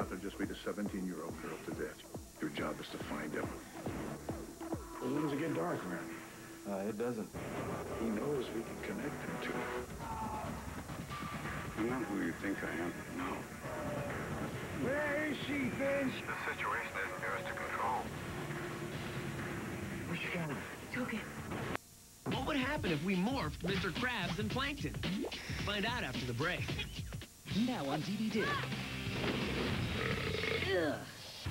out there just beat a 17-year-old girl to death. Your job is to find him. When does it get dark around here? It doesn't. He knows we can connect him to it. I'm not who you think I am. No. Where is she, Finch? The situation isn't yours to control. Where's she going? Token. What would happen if we morphed Mr. Krabs and Plankton? Find out after the break. Now on DVD. Ugh.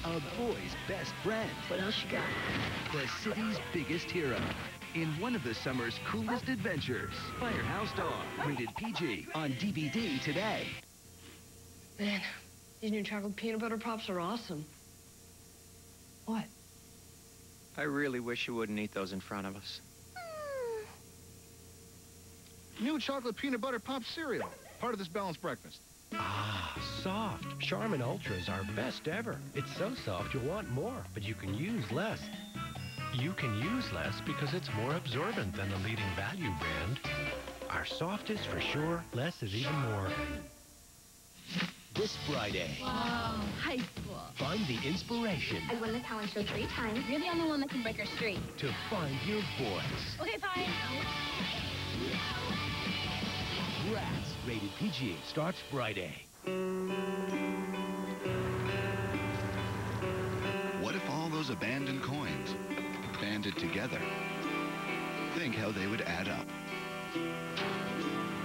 A boy's best friend. What else you got? The city's biggest hero. In one of the summer's coolest adventures. Firehouse Dog. Rated PG. On DVD today. Man, these new chocolate peanut butter pops are awesome. What? I really wish you wouldn't eat those in front of us. New chocolate peanut butter pop cereal. Part of this balanced breakfast. Ah, soft. Charmin Ultra is our best ever. It's so soft you'll want more, but you can use less. You can use less because it's more absorbent than the leading value brand. Our soft is for sure, less is even more. This Friday. Wow, hypeful. Find the inspiration. I won the talent show 3 times. You're the only one that can break our streak. To find your voice. Okay, fine. Bratz, rated PG, starts Friday. What if all those abandoned coins banded together? Think how they would add up.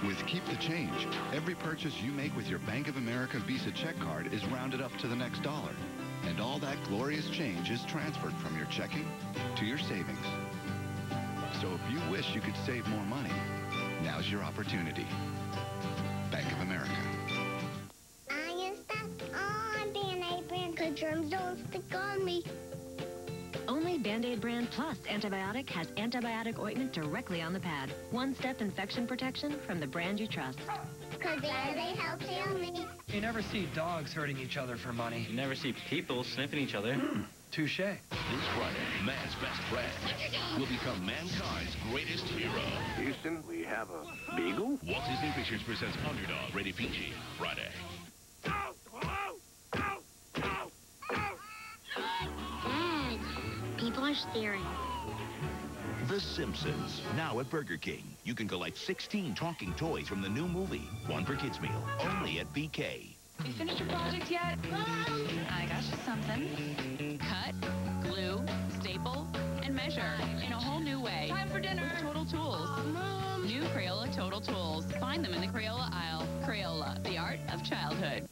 With Keep the Change, every purchase you make with your Bank of America Visa check card is rounded up to the next dollar. And all that glorious change is transferred from your checking to your savings. So if you wish you could save more money, now's your opportunity. Bank of America. I am stuck on Band-Aid brand because germs don't stick on me. Only Band-Aid brand plus antibiotic has antibiotic ointment directly on the pad. One-step infection protection from the brand you trust. Because they help heal me. You never see dogs hurting each other for money. You never see people sniffing each other. Touche. This Friday, man's best friend will become mankind's greatest hero. Houston, we have a beagle? Walt Disney Pictures presents Underdog, rated PG, Friday. Dad, people are staring. The Simpsons, now at Burger King. You can collect 16 talking toys from the new movie, one per kids meal, only at BK. You finished your project yet? Mom! I got you something. Cut, glue, staple, and measure in a whole new way. Time for dinner. With Total Tools. Aww, Mom. New Crayola Total Tools. Find them in the Crayola aisle. Crayola, the art of childhood.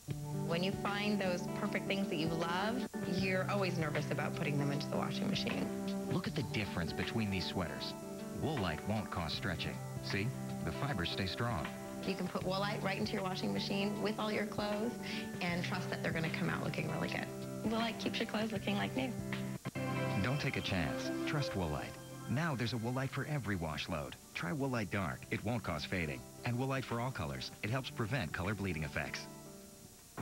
When you find those perfect things that you love, you're always nervous about putting them into the washing machine. Look at the difference between these sweaters. Woolite won't cause stretching. See? The fibers stay strong. You can put Woolite right into your washing machine with all your clothes and trust that they're going to come out looking really good. Woolite keeps your clothes looking like new. Don't take a chance. Trust Woolite. Now there's a Woolite for every wash load. Try Woolite Dark. It won't cause fading. And Woolite for all colors. It helps prevent color bleeding effects.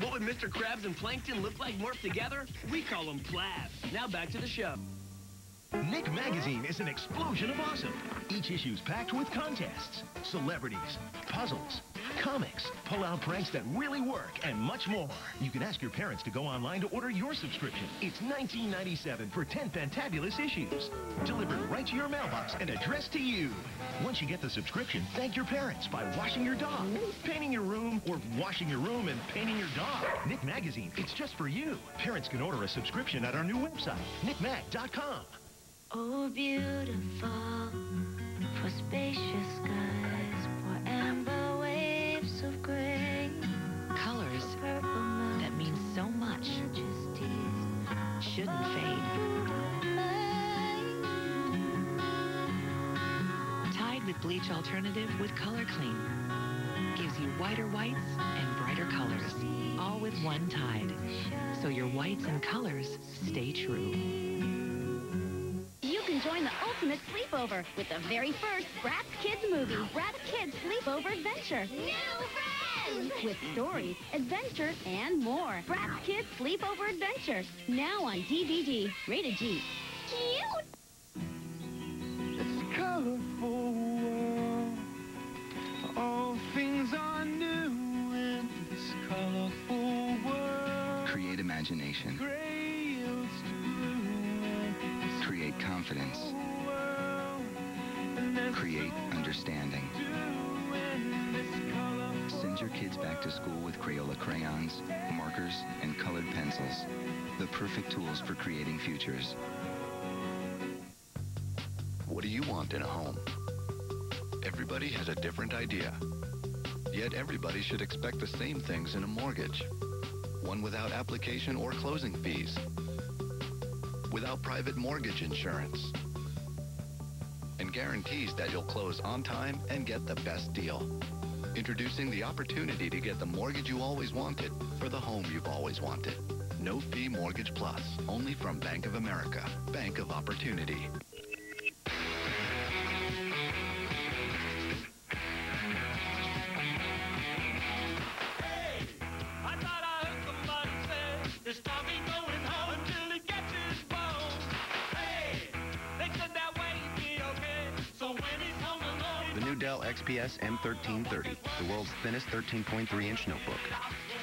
What would Mr. Krabs and Plankton look like morphed together? We call them Plabs. Now back to the show. Nick Magazine is an explosion of awesome. Each issue's packed with contests, celebrities, puzzles, comics, pull-out pranks that really work, and much more. You can ask your parents to go online to order your subscription. It's $19.97 for 10 fantabulous issues. Delivered right to your mailbox and addressed to you. Once you get the subscription, thank your parents by washing your dog, painting your room, or washing your room and painting your dog. Nick Magazine, it's just for you. Parents can order a subscription at our new website, nickmag.com. Oh, beautiful, for spacious skies, for amber waves of gray. Colors that mean so much shouldn't fade. Tide with Bleach Alternative with Color Clean. Gives you whiter whites and brighter colors, all with one Tide. So your whites and colors stay true. Join the ultimate sleepover with the very first Bratz Kids movie, Bratz Kids Sleepover Adventure. New friends! With stories, adventure, and more. Bratz Kids Sleepover Adventure. Now on DVD. Rated G. Cute! It's a colorful world. All things are new in this colorful world. Create a imagination, create confidence, create understanding. Send your kids back to school with Crayola crayons, markers, and colored pencils. The perfect tools for creating futures. What do you want in a home? Everybody has a different idea. Yet everybody should expect the same things in a mortgage. One without application or closing fees. Without private mortgage insurance. And guarantees that you'll close on time and get the best deal. Introducing the opportunity to get the mortgage you always wanted for the home you've always wanted. No fee mortgage plus, only from Bank of America. Bank of Opportunity. XPS M1330, the world's thinnest 13.3-inch notebook.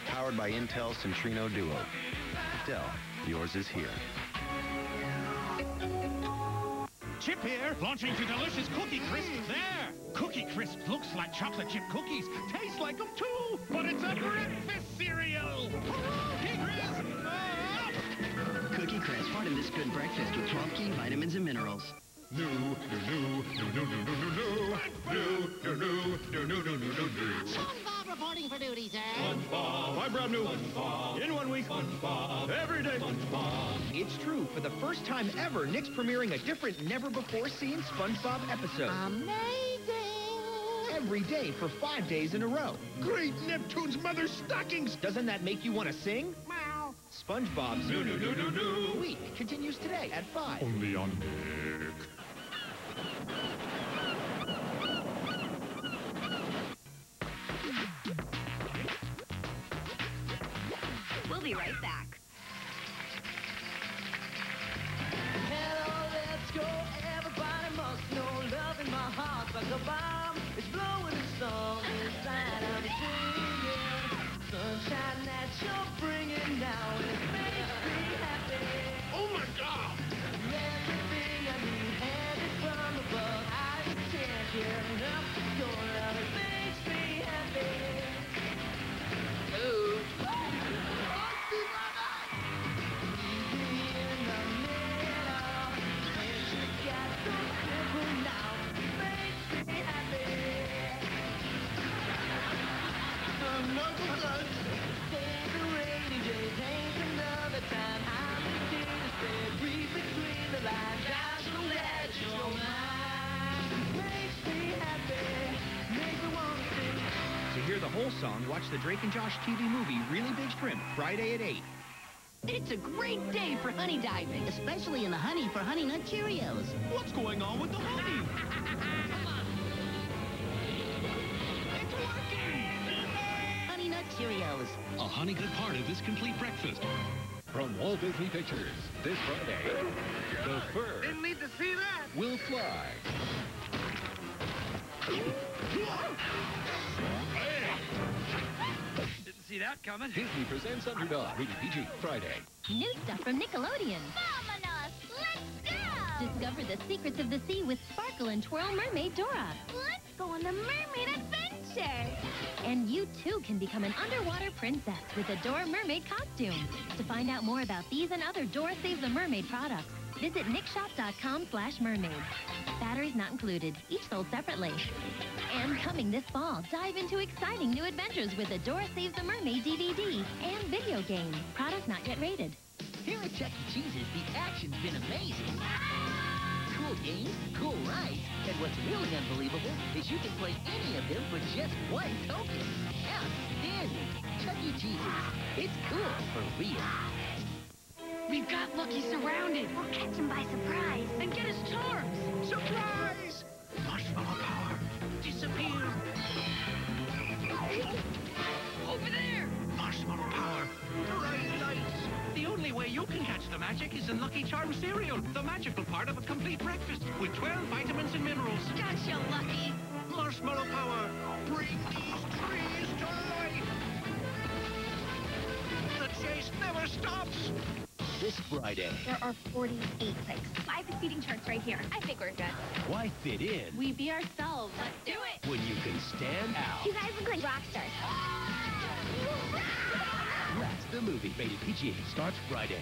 Powered by Intel Centrino Duo. Dell, yours is here. Chip here, launching to delicious Cookie Crisp there. Cookie Crisp looks like chocolate chip cookies, tastes like them too, but it's a breakfast cereal. Cookie Crisp! Up. Cookie Crisp, part of this good breakfast with 12 key vitamins and minerals. No. SpongeBob reporting for duty, sir. SpongeBob. Hi, Brown News. SpongeBob. In 1 week. SpongeBob. Every day. SpongeBob. It's true. For the first time ever, Nick's premiering a different, never-before-seen SpongeBob episode. Amazing. Every day for 5 days in a row. Great Neptune's mother's stockings. Doesn't that make you want to sing? Meow. SpongeBob's Week continues today at 5. Only on Nick. We'll be right back. Hello, let's go. Everybody must know love in my heart like a bomb. It's blowing a song inside. I'm singing. Sunshine that you're bringing now. It makes me happy. Oh, my God. Everything I need handed from above. I can't get enough. Your love, it makes me happy. Ooh. To hear the whole song, watch the Drake and Josh TV movie Really Big Shrimp, Friday at 8. It's a great day for honey diving, especially in the honey for Honey Nut Cheerios. What's going on with the honey? It's working! Honey Nut Cheerios. A honey good part of this complete breakfast. From Walt Disney Pictures, this Friday, the fur... Didn't need to see that! ...will fly. Didn't see that coming. Disney presents Underdog, rated PG, Friday. New stuff from Nickelodeon. Vamonos! Let's go! Discover the secrets of the sea with Sparkle and Twirl Mermaid Dora. Let's go on the mermaid adventure! And you, too, can become an underwater princess with a Dora mermaid costume. To find out more about these and other Dora Save the Mermaid products, visit nickshop.com/mermaid. Batteries not included, each sold separately. And coming this fall, dive into exciting new adventures with the Dora Save the Mermaid DVD and video game. Products not yet rated. Here at Chuck E. Cheese's, the action's been amazing. Cool games, cool rides, and what's really unbelievable is you can play any of them for just one token. Outstanding! Chuck E. Cheese's. It's cool for real. We've got Lucky surrounded. We'll catch him by surprise. And get his charms. Surprise! Marshmallow power. Disappear. Over there! Marshmallow power. Bright lights. The only way you can catch the magic is in Lucky Charms cereal, the magical part of a complete breakfast with 12 vitamins and minerals. Gotcha, Lucky. Marshmallow power. Bring these trees to life. The chase never stops. stops. This Friday. There are 48 places. 5 exceeding charts right here. I think we're good. Why fit in? We be ourselves. Let's do it. When you can stand out. You guys look like rock stars. That's the movie. Rated PG. Starts Friday.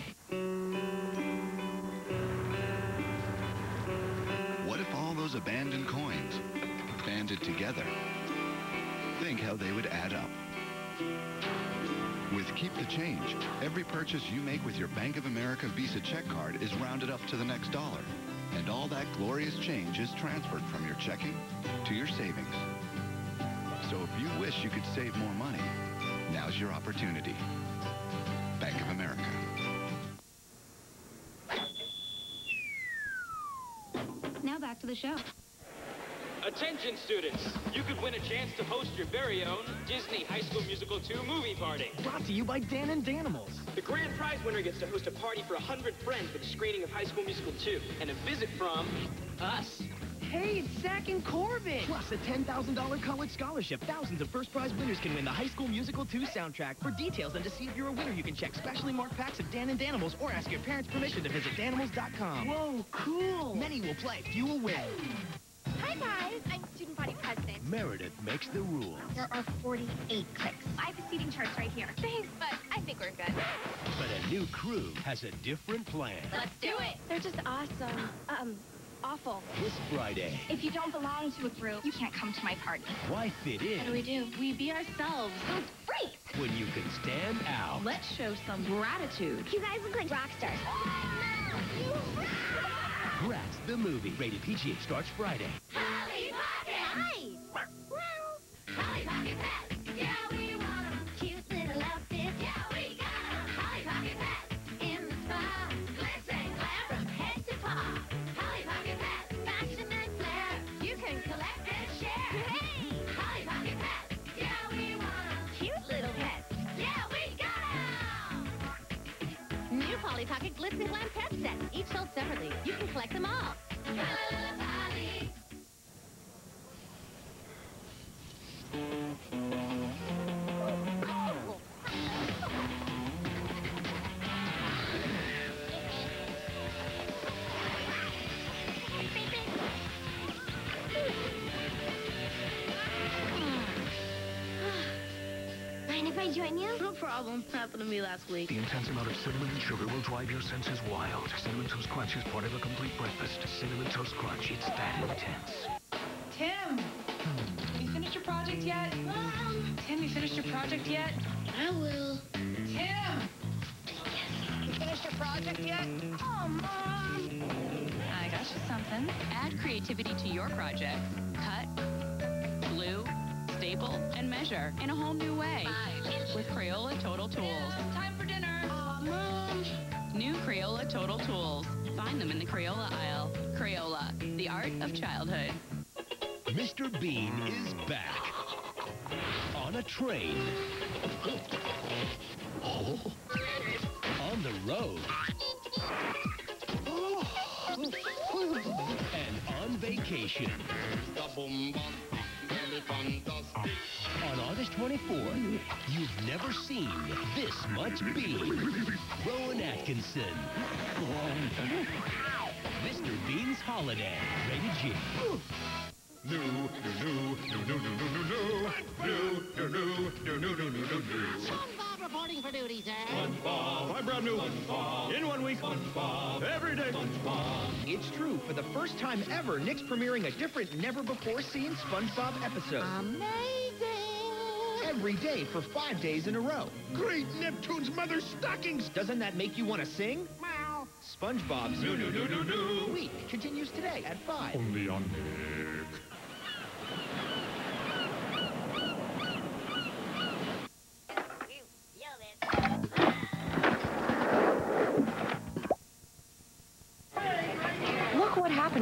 What if all those abandoned coins banded together? Think how they would add up. With Keep the Change, every purchase you make with your Bank of America Visa check card is rounded up to the next dollar. And all that glorious change is transferred from your checking to your savings. So if you wish you could save more money, now's your opportunity. Bank of America. Now back to the show. Attention students, you could win a chance to host your very own Disney High School Musical 2 movie party. Brought to you by Dan and Danimals. The grand prize winner gets to host a party for 100 friends with a screening of High School Musical 2 and a visit from us. Hey, it's Zach and Corbin. Plus a $10,000 college scholarship. Thousands of first prize winners can win the High School Musical 2 soundtrack. For details and to see if you're a winner, you can check specially marked packs of Dan and Danimals or ask your parents' permission to visit Danimals.com. Whoa, cool. Many will play, few will win. Hi guys, I'm student body president. Meredith makes the rules. There are 48 clicks. I have a seating chart right here. Thanks, but I think we're good. But a new crew has a different plan. Let's do it. They're just awesome. Awful. This Friday. If you don't belong to a crew, you can't come to my party. Why fit in? What do? We be ourselves. Those freaks. When you can stand out. Let's show some gratitude. You guys look like rock stars. Bratz, the movie. Rated PG. Starts Friday. Polly Pocket! Hi! Polly Pocket Pets! Yeah, we want them. Cute little outfits. Yeah, we got them. Polly Pocket Pets. In the spa. Glitz and glare from head to paw. Polly Pocket Pets. Fashion and flair. You can collect and share. Hey! Polly Pocket Pets. Yeah, we want them. Cute little pets. Yeah, we got them. New Polly Pocket Glitz and Glam Pet Set. Each sold separately. You can collect them all. Hello, Polly. No problem. Happened to me last week. The intense amount of cinnamon and sugar will drive your senses wild. Cinnamon Toast Crunch is part of a complete breakfast. Cinnamon Toast Crunch. It's that intense. Tim! You finished your project yet? Mom! Tim, you finished your project yet? I will. Tim! You finished your project yet? Oh, Mom! I got you something. Add creativity to your project. Cut, glue, staple, and measure in a whole new way. With Crayola Total Tools. Yeah, time for dinner. Aw, Mom. New Crayola Total Tools. Find them in the Crayola aisle. Crayola, the art of childhood. Mr. Bean is back. On a train. Oh. On the road. And on vacation. On August 24th, you've never seen this much Bean. Rowan Atkinson. Mr. Bean's Holiday. Rated G. SpongeBob reporting for duty, sir. SpongeBob. I'm brand new. SpongeBob. In 1 week. SpongeBob. Every day. SpongeBob. It's true. For the first time ever, Nick's premiering a different, never-before-seen SpongeBob episode. Amazing. Every day for 5 days in a row. Great Neptune's mother's stockings. Doesn't that make you want to sing? Meow. SpongeBob's new week continues today at 5. Only on Nick.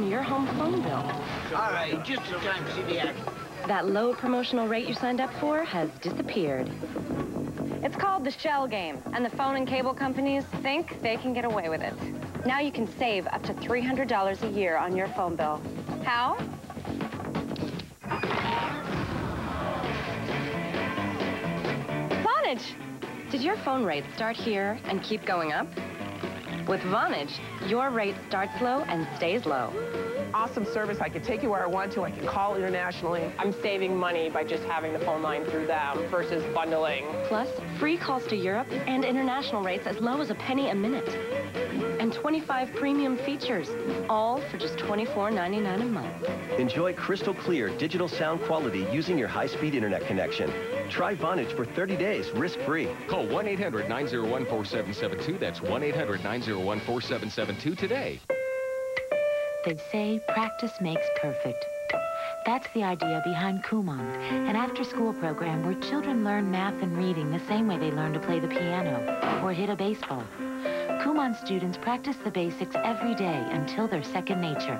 Your home phone bill. All right, just in time, CBS. That low promotional rate you signed up for has disappeared. It's called the shell game, and the phone and cable companies think they can get away with it. Now you can save up to $300 a year on your phone bill. How? Vonage! Did your phone rate start here and keep going up? With Vonage, your rate starts low and stays low. Awesome service. I can take you where I want to. I can call internationally. I'm saving money by just having the phone line through them versus bundling. Plus, free calls to Europe and international rates as low as a penny a minute. And 25 premium features, all for just $24.99 a month. Enjoy crystal clear digital sound quality using your high-speed internet connection. Try Vonage for 30 days, risk-free. Call 1-800-901-4772. That's 1-800-901-4772 today. They say practice makes perfect. That's the idea behind Kumon, an after-school program where children learn math and reading the same way they learn to play the piano or hit a baseball. Kumon students practice the basics every day until they're second nature.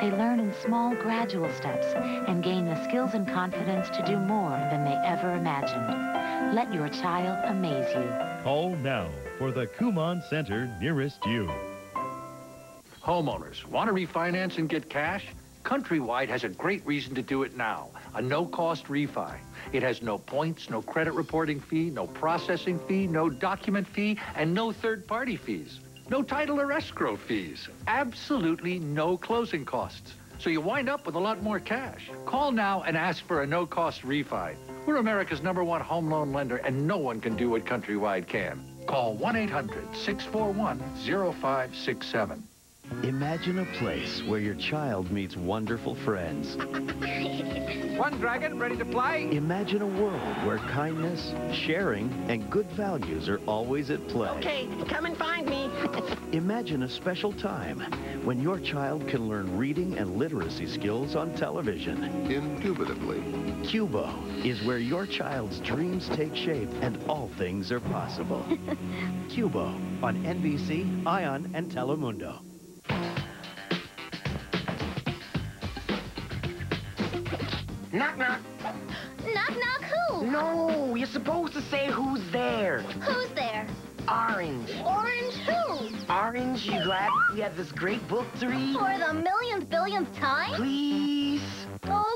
They learn in small, gradual steps and gain the skills and confidence to do more than they ever imagined. Let your child amaze you. Call now for the Kumon Center nearest you. Homeowners, want to refinance and get cash? Countrywide has a great reason to do it now, a no-cost refi. It has no points, no credit reporting fee, no processing fee, no document fee, and no third-party fees. No title or escrow fees. Absolutely no closing costs. So you wind up with a lot more cash. Call now and ask for a no-cost refi. We're America's #1 home loan lender, and no one can do what Countrywide can. Call 1-800-641-0567. Imagine a place where your child meets wonderful friends. One dragon, ready to play? Imagine a world where kindness, sharing, and good values are always at play. Okay, come and find me. Imagine a special time when your child can learn reading and literacy skills on television. Indubitably. Qubo is where your child's dreams take shape and all things are possible. Qubo on NBC, ION, and Telemundo. Knock, knock. Knock, knock who? No, you're supposed to say who's there. Who's there? Orange. Orange who? Orange, you glad we have this great book to read? For the millionth, billionth time? Please.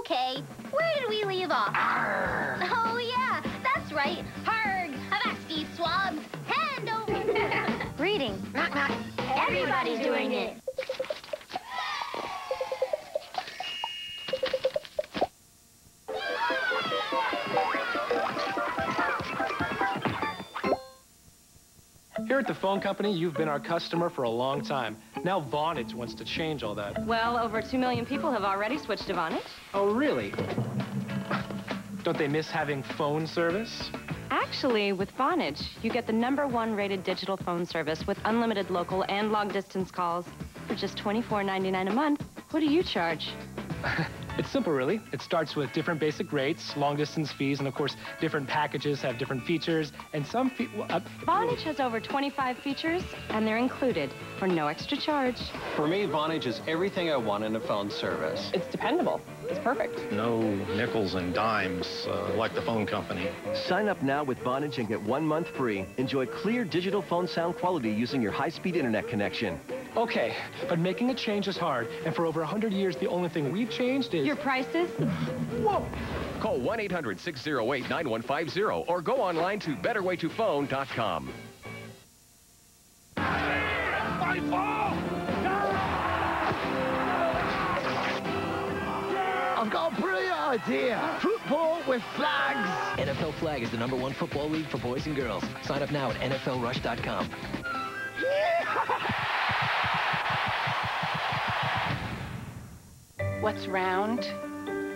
Okay, where did we leave off? Arr. Oh, yeah, that's right. Harg, Havaxi, swabs, hand over. Reading. Knock, knock. Everybody's doing it. Here at the phone company, you've been our customer for a long time. Now Vonage wants to change all that. Well, over 2 million people have already switched to Vonage. Oh, really? Don't they miss having phone service? Actually, with Vonage, you get the #1 rated digital phone service with unlimited local and long-distance calls for just $24.99 a month. What do you charge? It's simple, really. It starts with different basic rates, long-distance fees, and, of course, different packages have different features, and some Vonage has over 25 features, and they're included for no extra charge. For me, Vonage is everything I want in a phone service. It's dependable. It's perfect. No nickels and dimes like the phone company. Sign up now with Vonage and get 1 month free. Enjoy clear digital phone sound quality using your high-speed internet connection. Okay, but making a change is hard, and for over 100 years, the only thing we've changed is... Your prices? Whoa! Call 1-800-608-9150 or go online to betterwaytophone.com. My ball! No! I've got a brilliant idea! Football with flags! NFL Flag is the #1 football league for boys and girls. Sign up now at NFLrush.com. Yeah! What's round,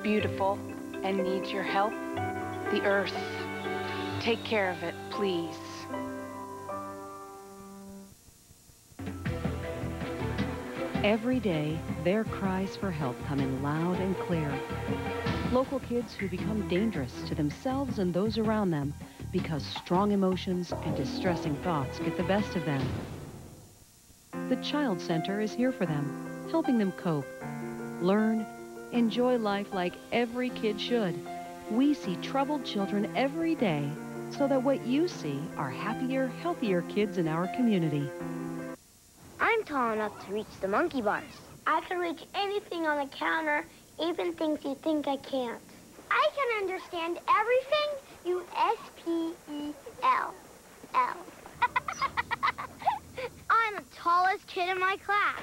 beautiful, and needs your help? The Earth. Take care of it, please. Every day, their cries for help come in loud and clear. Local kids who become dangerous to themselves and those around them because strong emotions and distressing thoughts get the best of them. The Child Center is here for them, helping them cope. Learn, enjoy life like every kid should. We see troubled children every day so that what you see are happier, healthier kids in our community. I'm tall enough to reach the monkey bars. I can reach anything on the counter, even things you think I can't. I can understand everything you spell. kid in my class.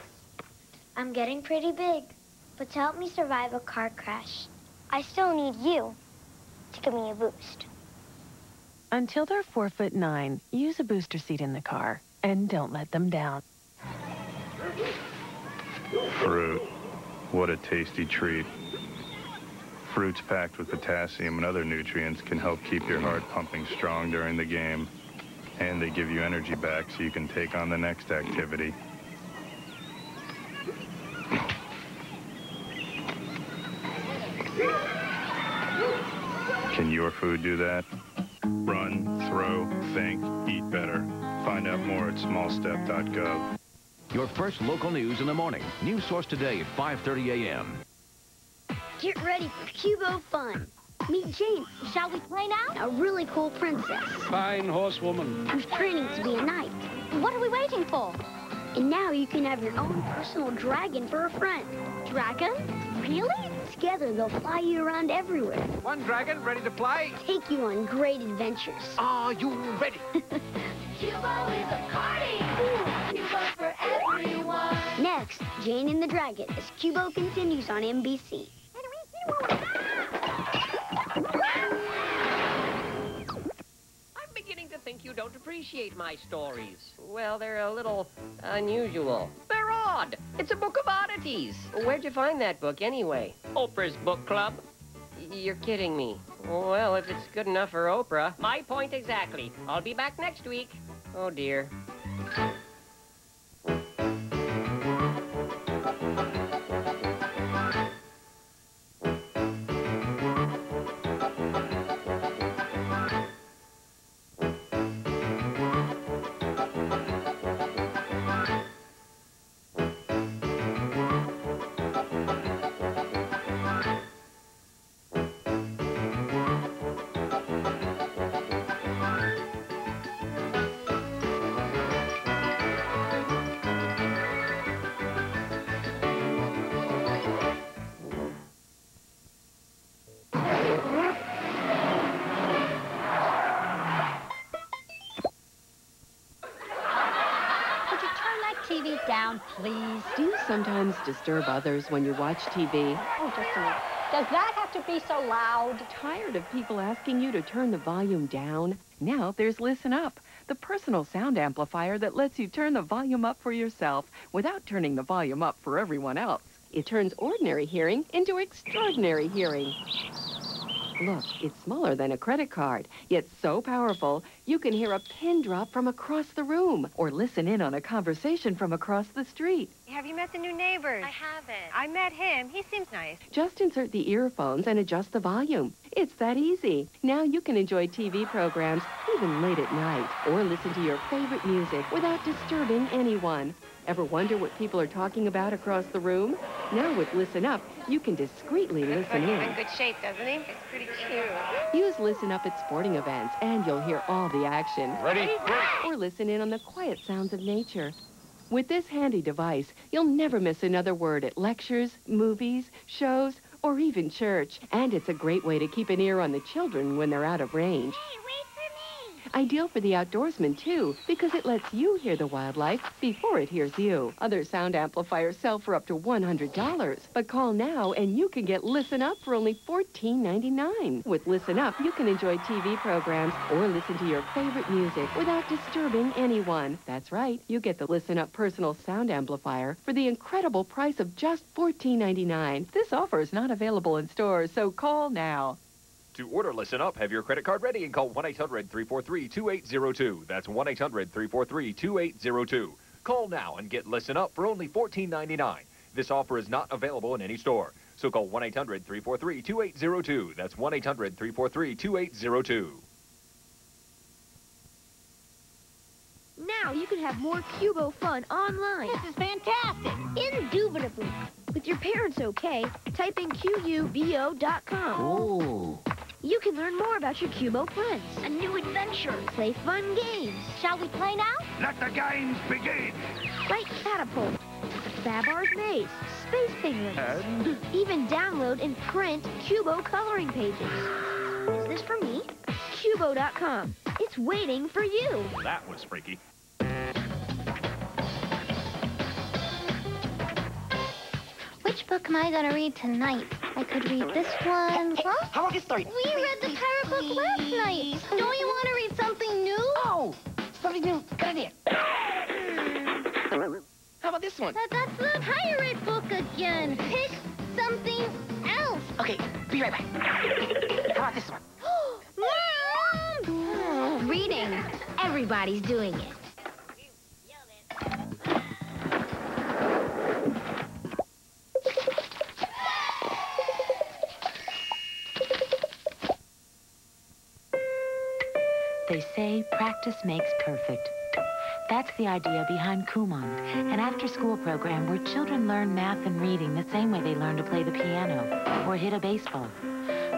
I'm getting pretty big, but to help me survive a car crash, I still need you to give me a boost. Until they're 4'9", use a booster seat in the car and don't let them down. Fruit. What a tasty treat. Fruits packed with potassium and other nutrients can help keep your heart pumping strong during the game. And they give you energy back so you can take on the next activity. Can your food do that? Run, throw, think, eat better. Find out more at smallstep.gov. Your first local news in the morning. News source today at 5:30 a.m. Get ready for Qubo fun. Meet Jane. Shall we play now? A really cool princess. Fine horsewoman. Who's training to be a knight. What are we waiting for? And now you can have your own personal dragon for a friend. Dragon? Really? Together, they'll fly you around everywhere. One dragon ready to fly. Take you on great adventures. Are you ready? Qubo is a party. Qubo for everyone. Next, Jane and the Dragon as Qubo continues on NBC. I'm beginning to think you don't appreciate my stories. Well, they're a little unusual. They're odd. It's a book of oddities. Where'd you find that book, anyway? Oprah's book club. You're kidding me. Well, if it's good enough for Oprah. My point exactly. I'll be back next week. Oh, dear. Down, please. Do you sometimes disturb others when you watch TV? Oh, just a minute. Does that have to be so loud? Tired of people asking you to turn the volume down? Now there's Listen Up, the personal sound amplifier that lets you turn the volume up for yourself without turning the volume up for everyone else. It turns ordinary hearing into extraordinary hearing. Look, it's smaller than a credit card, yet so powerful, you can hear a pin drop from across the room or listen in on a conversation from across the street. Have you met the new neighbors? I haven't. I met him. He seems nice. Just insert the earphones and adjust the volume. It's that easy. Now you can enjoy TV programs even late at night or listen to your favorite music without disturbing anyone. Ever wonder what people are talking about across the room? Now with Listen Up, you can discreetly listen in. He's in good shape, doesn't he? He's pretty cute. Use Listen Up at sporting events, and you'll hear all the action. Ready? Or listen in on the quiet sounds of nature. With this handy device, you'll never miss another word at lectures, movies, shows, or even church. And it's a great way to keep an ear on the children when they're out of range. Hey, wait. Ideal for the outdoorsman, too, because it lets you hear the wildlife before it hears you. Other sound amplifiers sell for up to $100. But call now and you can get Listen Up for only $14.99. With Listen Up, you can enjoy TV programs or listen to your favorite music without disturbing anyone. That's right. You get the Listen Up personal sound amplifier for the incredible price of just $14.99. This offer is not available in stores, so call now. To order Listen Up, have your credit card ready and call 1-800-343-2802. That's 1-800-343-2802. Call now and get Listen Up for only $14.99. This offer is not available in any store. So call 1-800-343-2802. That's 1-800-343-2802. Now you can have more Qubo fun online. This is fantastic. Indubitably. With your parents okay, type in QUBO.com. Oh. You can learn more about your Qubo friends. A new adventure. Play fun games. Shall we play now? Let the games begin. Fight Catapult, Babar's Maze, Space Penguins. And? Even download and print Qubo coloring pages. Is this for me? Qubo.com. It's waiting for you. That was freaky. Which book am I going to read tonight? I could read this one. Huh? How about this story? We read the pirate book last night. Don't you want to read something new? Oh, something new. Good idea. How about this one? That's the pirate book again. Pick something else. Okay, be right back. How about this one? Mom! Reading. Everybody's doing it. They say practice makes perfect. That's the idea behind Kumon, an after-school program where children learn math and reading the same way they learn to play the piano or hit a baseball.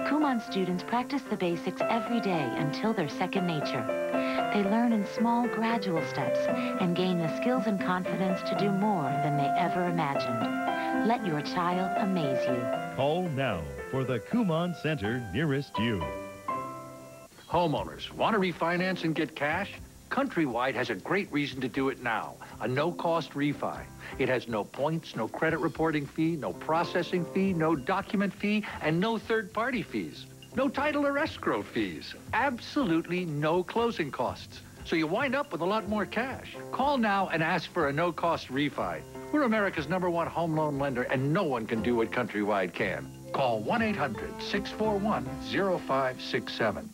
Kumon students practice the basics every day until they're second nature. They learn in small, gradual steps and gain the skills and confidence to do more than they ever imagined. Let your child amaze you. Call now for the Kumon Center nearest you. Homeowners, want to refinance and get cash? Countrywide has a great reason to do it now, a no-cost refi. It has no points, no credit reporting fee, no processing fee, no document fee, and no third-party fees. No title or escrow fees. Absolutely no closing costs. So you wind up with a lot more cash. Call now and ask for a no-cost refi. We're America's #1 home loan lender, and no one can do what Countrywide can. Call 1-800-641-0567.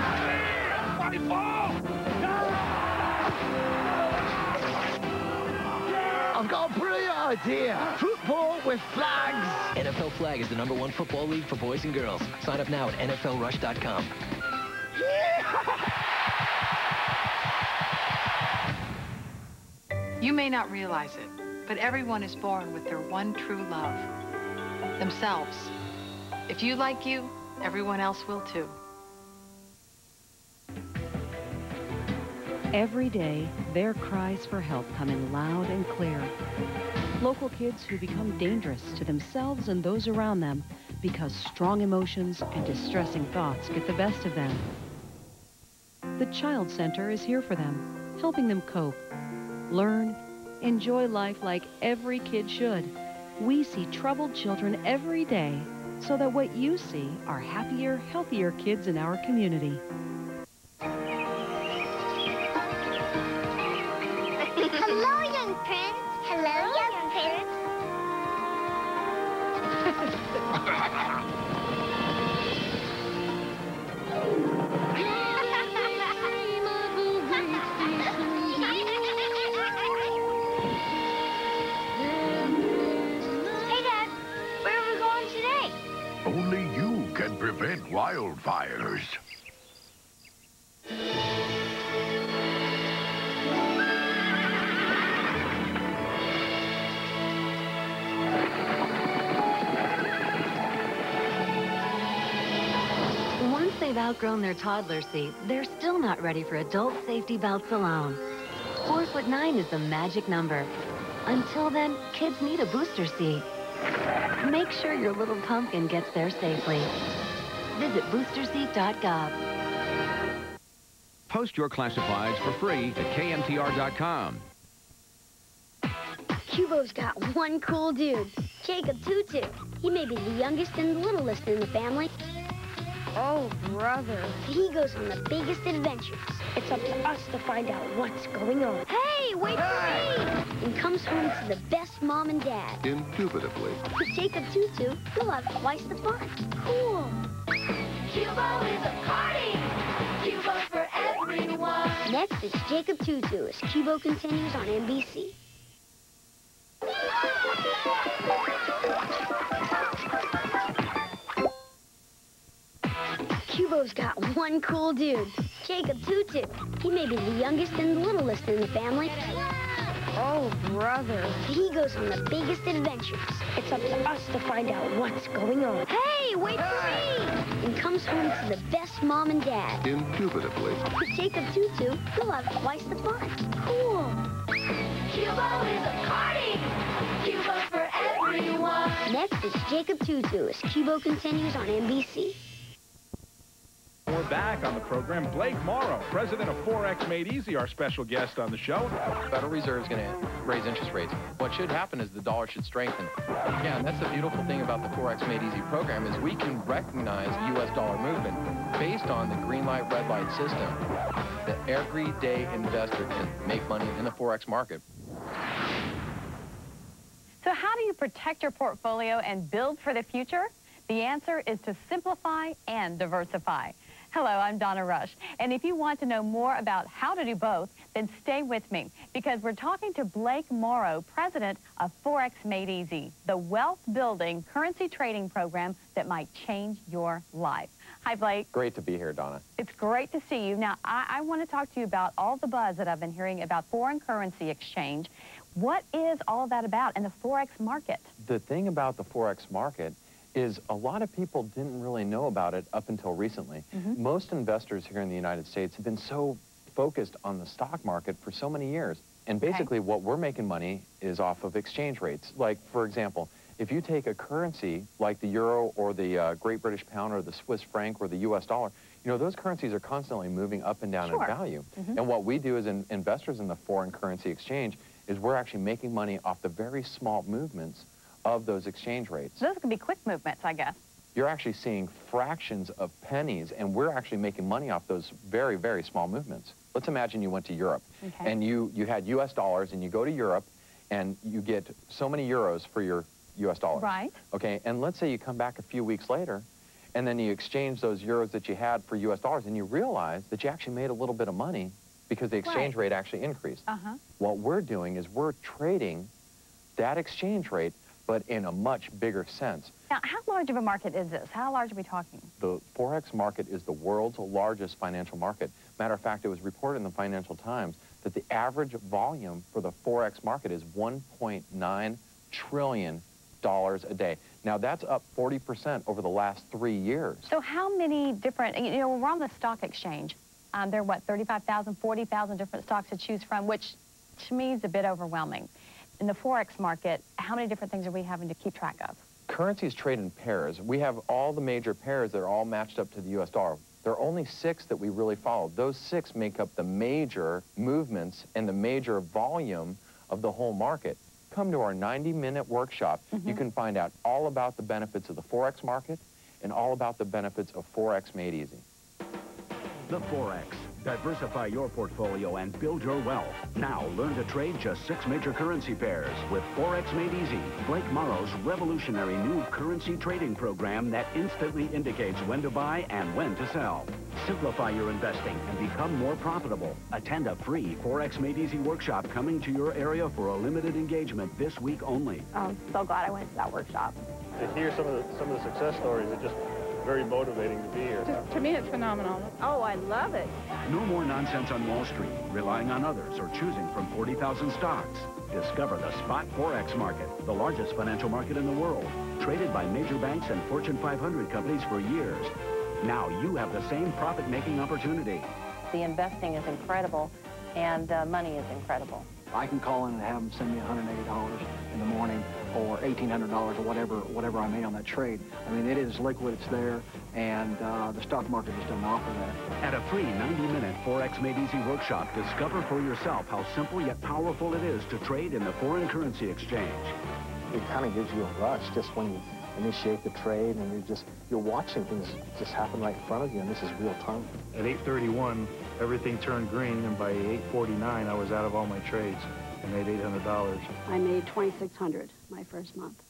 I've got a brilliant idea. Football with flags. NFL Flag is the #1 football league for boys and girls. Sign up now at NFLrush.com. You may not realize it, but everyone is born with their one true love, themselves. If you like you, everyone else will too. Every day, their cries for help come in loud and clear. Local kids who become dangerous to themselves and those around them because strong emotions and distressing thoughts get the best of them. The Child Center is here for them, helping them cope, learn, enjoy life like every kid should. We see troubled children every day so that what you see are happier, healthier kids in our community. Hello, young prince. Hello, young prince. Hey, Dad. Where are we going today? Only you can prevent wildfires. They've outgrown their toddler seat, they're still not ready for adult safety belts alone. 4'9" is the magic number. Until then, kids need a booster seat. Make sure your little pumpkin gets there safely. Visit boosterseat.gov. Post your classifieds for free at kmtr.com. Qubo's got one cool dude, Jacob Two-Two. He may be the youngest and littlest in the family. Oh, brother. He goes on the biggest adventures. It's up to us to find out what's going on. Hey, wait for me! And comes home to the best mom and dad. Indubitably. With Jacob Two-Two, he'll have twice the fun. Cool. Qubo is a party. Qubo for everyone. Next is Jacob Two-Two as Qubo continues on NBC. Qubo's got one cool dude, Jacob Two-Two. He may be the youngest and littlest in the family. Oh, brother. He goes on the biggest adventures. It's up to us to find out what's going on. Hey, wait for me! And comes home to the best mom and dad. Indubitably. With Jacob Two-Two, he'll have twice the fun. Cool. Qubo is a party! Qubo for everyone. Next is Jacob Two-Two as Qubo continues on NBC. More back on the program, Blake Morrow, president of Forex Made Easy, our special guest on the show. Federal Reserve's going to raise interest rates. What should happen is the dollar should strengthen. Yeah, and that's the beautiful thing about the Forex Made Easy program is we can recognize U.S. dollar movement based on the green light, red light system. The everyday investor can make money in the Forex market. So how do you protect your portfolio and build for the future? The answer is to simplify and diversify. Hello, I'm Donna Rush, and if you want to know more about how to do both, then stay with me, because we're talking to Blake Morrow, president of Forex Made Easy, the wealth-building currency trading program that might change your life. Hi, Blake. Great to be here, Donna. It's great to see you. Now, I want to talk to you about all the buzz that I've been hearing about foreign currency exchange. What is all that about in the Forex market? The thing about the Forex market is a lot of people didn't really know about it up until recently. Mm-hmm. Most investors here in the United States have been so focused on the stock market for so many years. And basically what we're making money is off of exchange rates. Like, for example, if you take a currency like the euro or the Great British pound or the Swiss franc or the US dollar, you know, those currencies are constantly moving up and down in value. Mm-hmm. And what we do as investors in the foreign currency exchange is we're actually making money off the very small movements of those exchange rates. Those can be quick movements, I guess. You're actually seeing fractions of pennies, and we're actually making money off those very, very small movements. Let's imagine you went to Europe, and you had U.S. dollars, and you go to Europe, and you get so many euros for your U.S. dollars. Right. Okay, and let's say you come back a few weeks later, and then you exchange those euros that you had for U.S. dollars, and you realize that you actually made a little bit of money because the exchange rate actually increased. What we're doing is we're trading that exchange rate, but in a much bigger sense. Now, how large of a market is this? How large are we talking? The Forex market is the world's largest financial market. Matter of fact, it was reported in the Financial Times that the average volume for the Forex market is $1.9 trillion a day. Now, that's up 40% over the last 3 years. So how many different, you know, we're on the stock exchange. There are, what, 35,000, 40,000 different stocks to choose from, which to me is a bit overwhelming. In the Forex market, how many different things are we having to keep track of? Currencies trade in pairs. We have all the major pairs that are all matched up to the U.S. dollar. There are only 6 that we really follow. Those 6 make up the major movements and the major volume of the whole market. Come to our 90-minute workshop. You can find out all about the benefits of the Forex market and all about the benefits of Forex Made Easy. The Forex. Diversify your portfolio and build your wealth. Now learn to trade just 6 major currency pairs with Forex Made Easy, Blake Morrow's revolutionary new currency trading program that instantly indicates when to buy and when to sell. Simplify your investing and become more profitable. Attend a free Forex Made Easy workshop coming to your area for a limited engagement this week only. I'm so glad I went to that workshop. To hear some of the success stories, it just very motivating to be here. To me, it's phenomenal. Oh, I love it. No more nonsense on Wall Street, relying on others or choosing from 40,000 stocks. Discover the spot Forex market, the largest financial market in the world, traded by major banks and Fortune 500 companies for years. Now you have the same profit-making opportunity. The investing is incredible, and money is incredible. I can call in and have them send me $180 in the morning or $1,800 or whatever I made on that trade. I mean, it is liquid, it's there, and the stock market just doesn't offer that. At a free 90-minute Forex Made Easy workshop, discover for yourself how simple yet powerful it is to trade in the foreign currency exchange. It kind of gives you a rush just when you initiate the trade, and you're watching things just happen right in front of you, and this is real time. At 8:31, everything turned green, and by 8:49, I was out of all my trades and made $800. I made $2,600 my first month.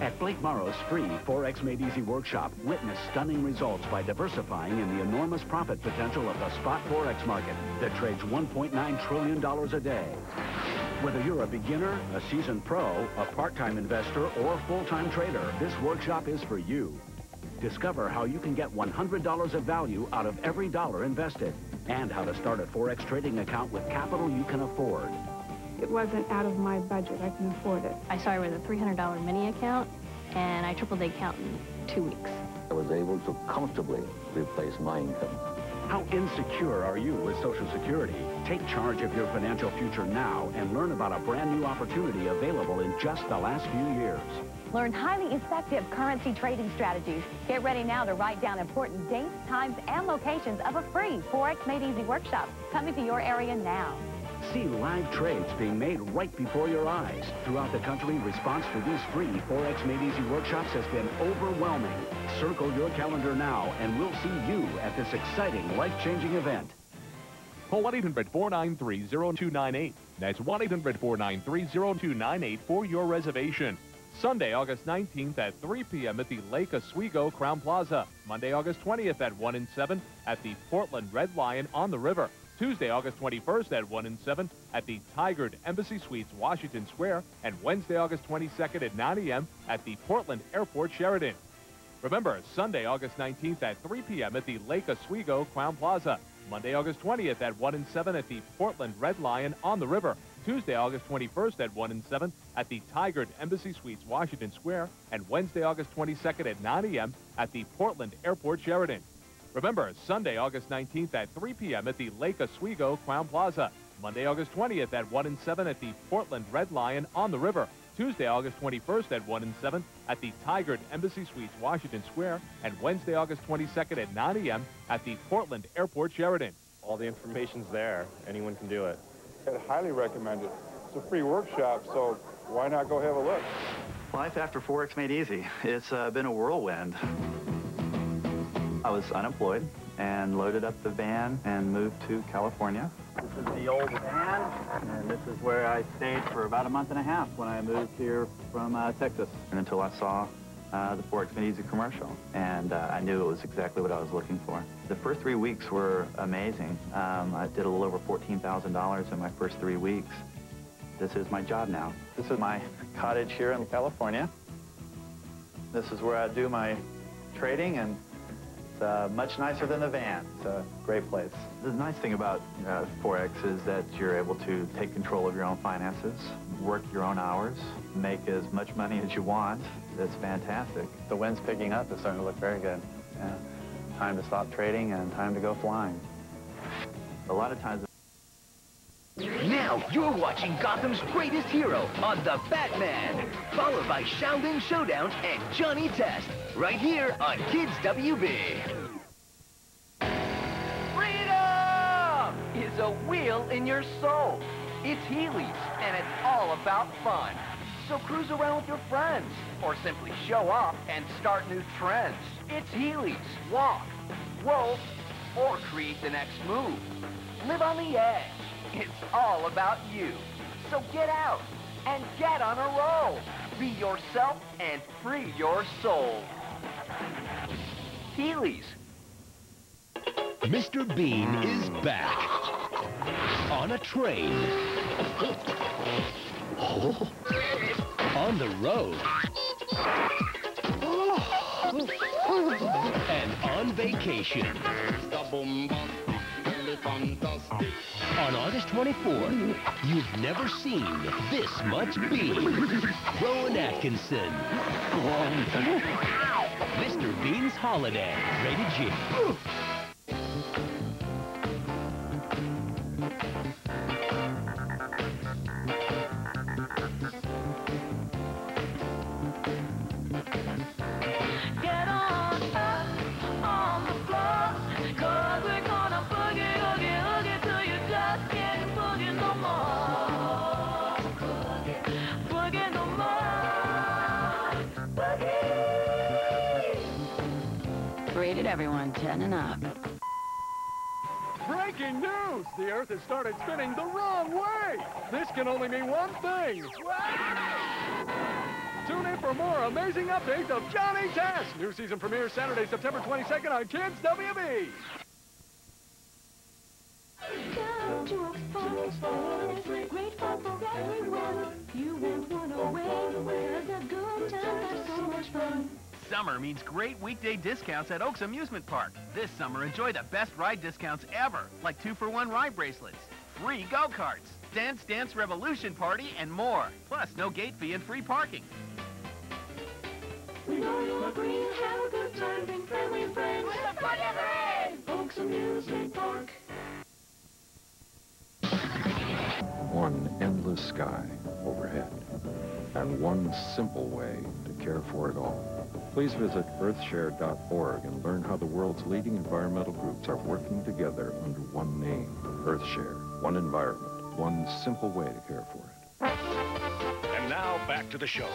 At Blake Morrow's free Forex Made Easy workshop, witness stunning results by diversifying in the enormous profit potential of the spot Forex market that trades $1.9 trillion a day. Whether you're a beginner, a seasoned pro, a part-time investor, or full-time trader, this workshop is for you. Discover how you can get $100 of value out of every dollar invested, and how to start a Forex trading account with capital you can afford. It wasn't out of my budget. I can afford it. I started with a $300 mini account, and I tripled the account in 2 weeks. I was able to comfortably replace my income. How insecure are you with Social Security? Take charge of your financial future now and learn about a brand new opportunity available in just the last few years. Learn highly effective currency trading strategies. Get ready now to write down important dates, times, and locations of a free Forex Made Easy workshop coming to your area now. See live trades being made right before your eyes. Throughout the country, response to these free Forex Made Easy workshops has been overwhelming. Circle your calendar now, and we'll see you at this exciting, life-changing event. Call 1-800-493-0298. That's 1-800-493-0298 for your reservation. Sunday, August 19th at 3 p.m. at the Lake Oswego Crown Plaza. Monday, August 20th at 1 and 7 at the Portland Red Lion on the river. Tuesday, August 21st at 1 and 7 at the Tigard Embassy Suites, Washington Square. And Wednesday, August 22nd at 9 a.m. at the Portland Airport Sheridan. Remember, Sunday, August 19th at 3 p.m. at the Lake Oswego Crown Plaza. Monday, August 20th at 1 and 7 at the Portland Red Lion on the river. Tuesday, August 21st at 1 and 7 at the Tigard Embassy Suites, Washington Square. And Wednesday, August 22nd at 9 a.m. at the Portland Airport Sheridan. Remember, Sunday, August 19th at 3 p.m. at the Lake Oswego Crown Plaza. Monday, August 20th at 1 and 7 at the Portland Red Lion on the river. Tuesday, August 21st at 1 and 7 at the Tigard Embassy Suites, Washington Square, and Wednesday, August 22nd at 9 a.m. at the Portland Airport Sheridan. All the information's there. Anyone can do it. I'd highly recommend it. It's a free workshop, so why not go have a look? Life after Forex Made Easy. It's been a whirlwind. I was unemployed and loaded up the van and moved to California. This is the old van, and this is where I stayed for about a month and a half when I moved here from Texas. And until I saw the Forex Made Easy commercial, and I knew it was exactly what I was looking for. The first 3 weeks were amazing. I did a little over $14,000 in my first 3 weeks. This is my job now. This is my cottage here in California. This is where I do my trading, and it's much nicer than the van. It's a great place. The nice thing about Forex is that you're able to take control of your own finances, work your own hours, make as much money as you want. It's fantastic. The wind's picking up. It's starting to look very good. Yeah. Time to stop trading and time to go flying. A lot of times... Now you're watching Gotham's greatest hero on The Batman, followed by Shaolin Showdown and Johnny Test, right here on Kids WB. Freedom is a wheel in your soul. It's Heelys, and it's all about fun. So cruise around with your friends, or simply show up and start new trends. It's Heelys. Walk, roll, or create the next move. Live on the edge. It's all about you. So get out and get on a roll. Be yourself and free your soul. Heelys. Mr. Bean is back. On a train. Oh. On the road. And on vacation. On August 24th, you've never seen this much Bean. Rowan Atkinson. Mr. Bean's Holiday. Rated G. Get on up on the floor, 'cause we're gonna boogie. Rated everyone 10 and up. Breaking news! The Earth has started spinning the wrong way! This can only mean one thing. Tune in for more amazing updates of Johnny Test. New season premieres Saturday, September 22nd on Kids WB. Come to a Forex fair, grateful for everyone. You won't want to wait, there's a good time, that's so much fun. Summer means great weekday discounts at Oaks Amusement Park. This summer, enjoy the best ride discounts ever, like 2-for-1 ride bracelets, free go-karts, Dance Dance Revolution party, and more. Plus, no gate fee and free parking. We know you'll agree, have a good time, being friendly and friends. With the fun ever ends! Oaks Amusement Park. one endless sky overhead and one simple way to care for it all. Please visit earthshare.org and learn how the world's leading environmental groups are working together under one name, EarthShare. One environment, one simple way to care for it. And now, back to the show.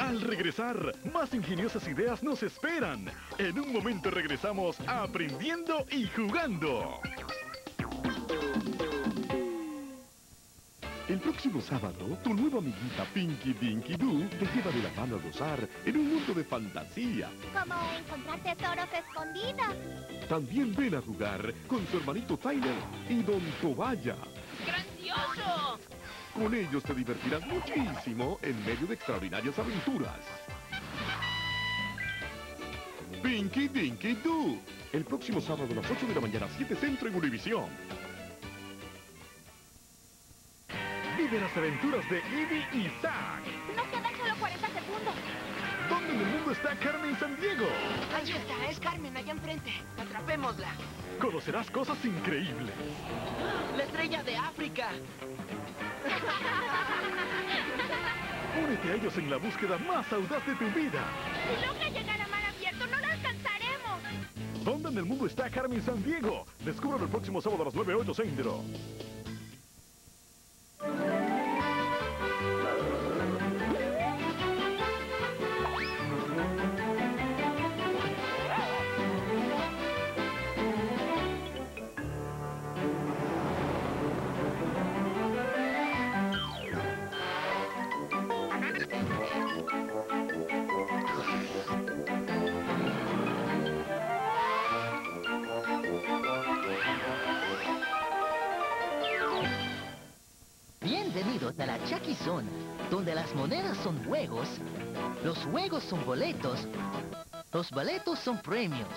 Al regresar, más ingeniosas ideas nos esperan. En un momento regresamos a Aprendiendo y Jugando. El próximo sábado, tu nueva amiguita Pinky Dinky Doo te lleva de la mano a gozar en un mundo de fantasía. Como encontrar tesoros escondidos. También ven a jugar con su hermanito Tyler y Don Tobaya. ¡Grandioso! Con ellos te divertirás muchísimo en medio de extraordinarias aventuras. Pinky Dinky Doo. El próximo sábado a las 8 de la mañana, 7 Centro en Univisión. De las aventuras de Ivy y Zack. Nos quedan solo 40 segundos. ¿Dónde en el mundo está Carmen San Diego? Ahí está, es Carmen, allá enfrente. Atrapémosla. Conocerás cosas increíbles. La estrella de África. Únete a ellos en la búsqueda más audaz de tu vida. Si logra llegar a mar abierto, no la alcanzaremos. ¿Dónde en el mundo está Carmen San Diego? Descúbrelo el próximo sábado a las 9:08 Centro. Bienvenidos a la Chucky Zone, donde las monedas son juegos, los juegos son boletos, los boletos son premios.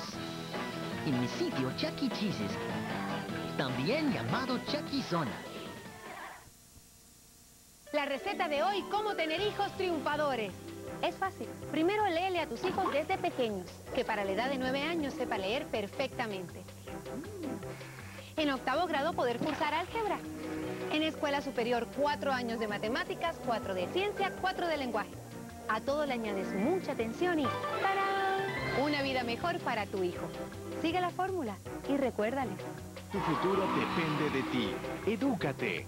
En mi sitio Chuck E. Cheese's, también llamado Chucky Zone. La receta de hoy, cómo tener hijos triunfadores. Es fácil. Primero léele a tus hijos desde pequeños, que para la edad de 9 años sepa leer perfectamente. En octavo grado poder cursar álgebra. En escuela superior, 4 años de matemáticas, 4 de ciencia, 4 de lenguaje. A todo le añades mucha atención y ¡tarán! Una vida mejor para tu hijo. Sigue la fórmula y recuérdale. Tu futuro depende de ti. Edúcate.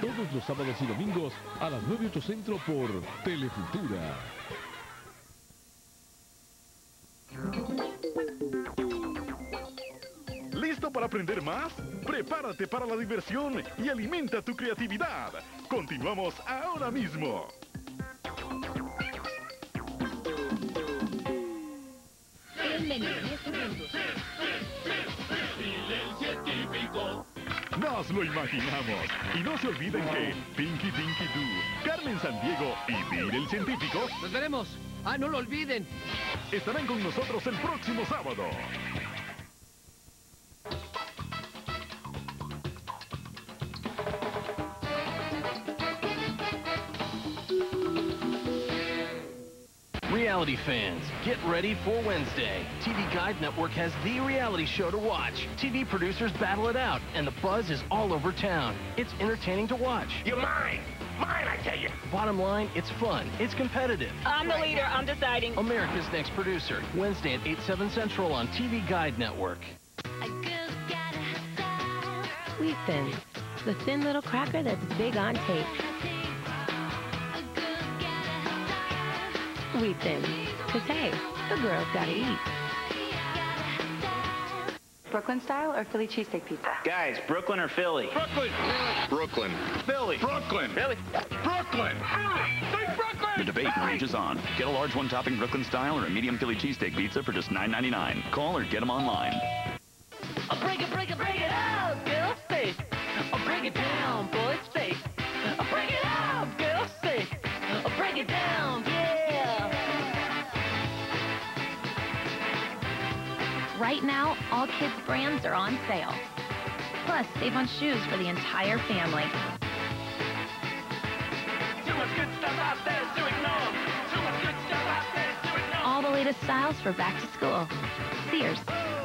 Todos los sábados y domingos a las 9:08 Centro por Telefutura. ¿Listo para aprender más? Prepárate para la diversión y alimenta tu creatividad. Continuamos ahora mismo. Nos lo imaginamos. Y no se olviden que Pinky Dinky Doo, Carmen San Diego y Bill el Científico... ¡Nos veremos! ¡Ah, no lo olviden! Estarán con nosotros el próximo sábado. Reality fans, get ready for Wednesday. TV Guide Network has the reality show to watch. TV producers battle it out, and the buzz is all over town. It's entertaining to watch. You're mine! Mine, I tell you! Bottom line, it's fun. It's competitive. I'm the leader. I'm deciding. America's Next Producer. Wednesday at 8/7 Central on TV Guide Network. Wheat Thins, the thin little cracker that's big on tape. Wheat Thins, 'cause hey, the girl's gotta eat. Brooklyn style or Philly cheesesteak pizza? Guys, Brooklyn or Philly? Brooklyn! Brooklyn. Philly. Brooklyn. Philly. Brooklyn. Philly. Brooklyn. The debate rages on. Get a large one-topping Brooklyn style or a medium Philly cheesesteak pizza for just $9.99. Call or get them online. I'll break it out, girl, steak. I'll break it down, boy, steak. I'll break it out, girl, steak. I'll break it down, yeah. Right now, all kids' brands are on sale. Plus, save on shoes for the entire family. Too much good stuff out there to ignore. Too much good stuff out there to ignore. All the latest styles for back to school. Sears,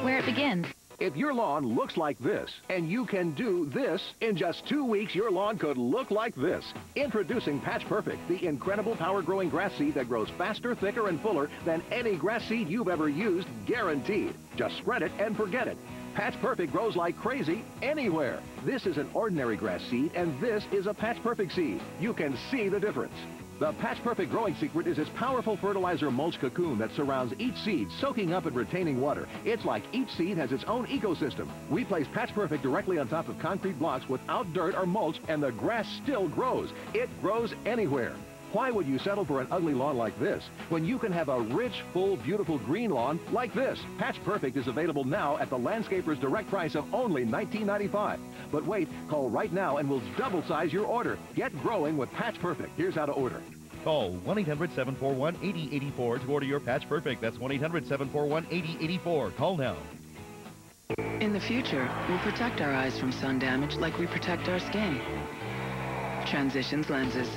where it begins. If your lawn looks like this, and you can do this, in just 2 weeks your lawn could look like this. Introducing Patch Perfect, the incredible power-growing grass seed that grows faster, thicker, and fuller than any grass seed you've ever used, guaranteed. Just spread it and forget it. Patch Perfect grows like crazy anywhere. This is an ordinary grass seed, and this is a Patch Perfect seed. You can see the difference. The Patch Perfect growing secret is its powerful fertilizer mulch cocoon that surrounds each seed, soaking up and retaining water. It's like each seed has its own ecosystem. We place Patch Perfect directly on top of concrete blocks without dirt or mulch, and the grass still grows. It grows anywhere. Why would you settle for an ugly lawn like this when you can have a rich, full, beautiful green lawn like this? Patch Perfect is available now at the landscaper's direct price of only $19.95. But wait, call right now and we'll double size your order. Get growing with Patch Perfect. Here's how to order. Call 1-800-741-8084 to order your Patch Perfect. That's 1-800-741-8084. Call now. In the future, we'll protect our eyes from sun damage like we protect our skin. Transitions lenses.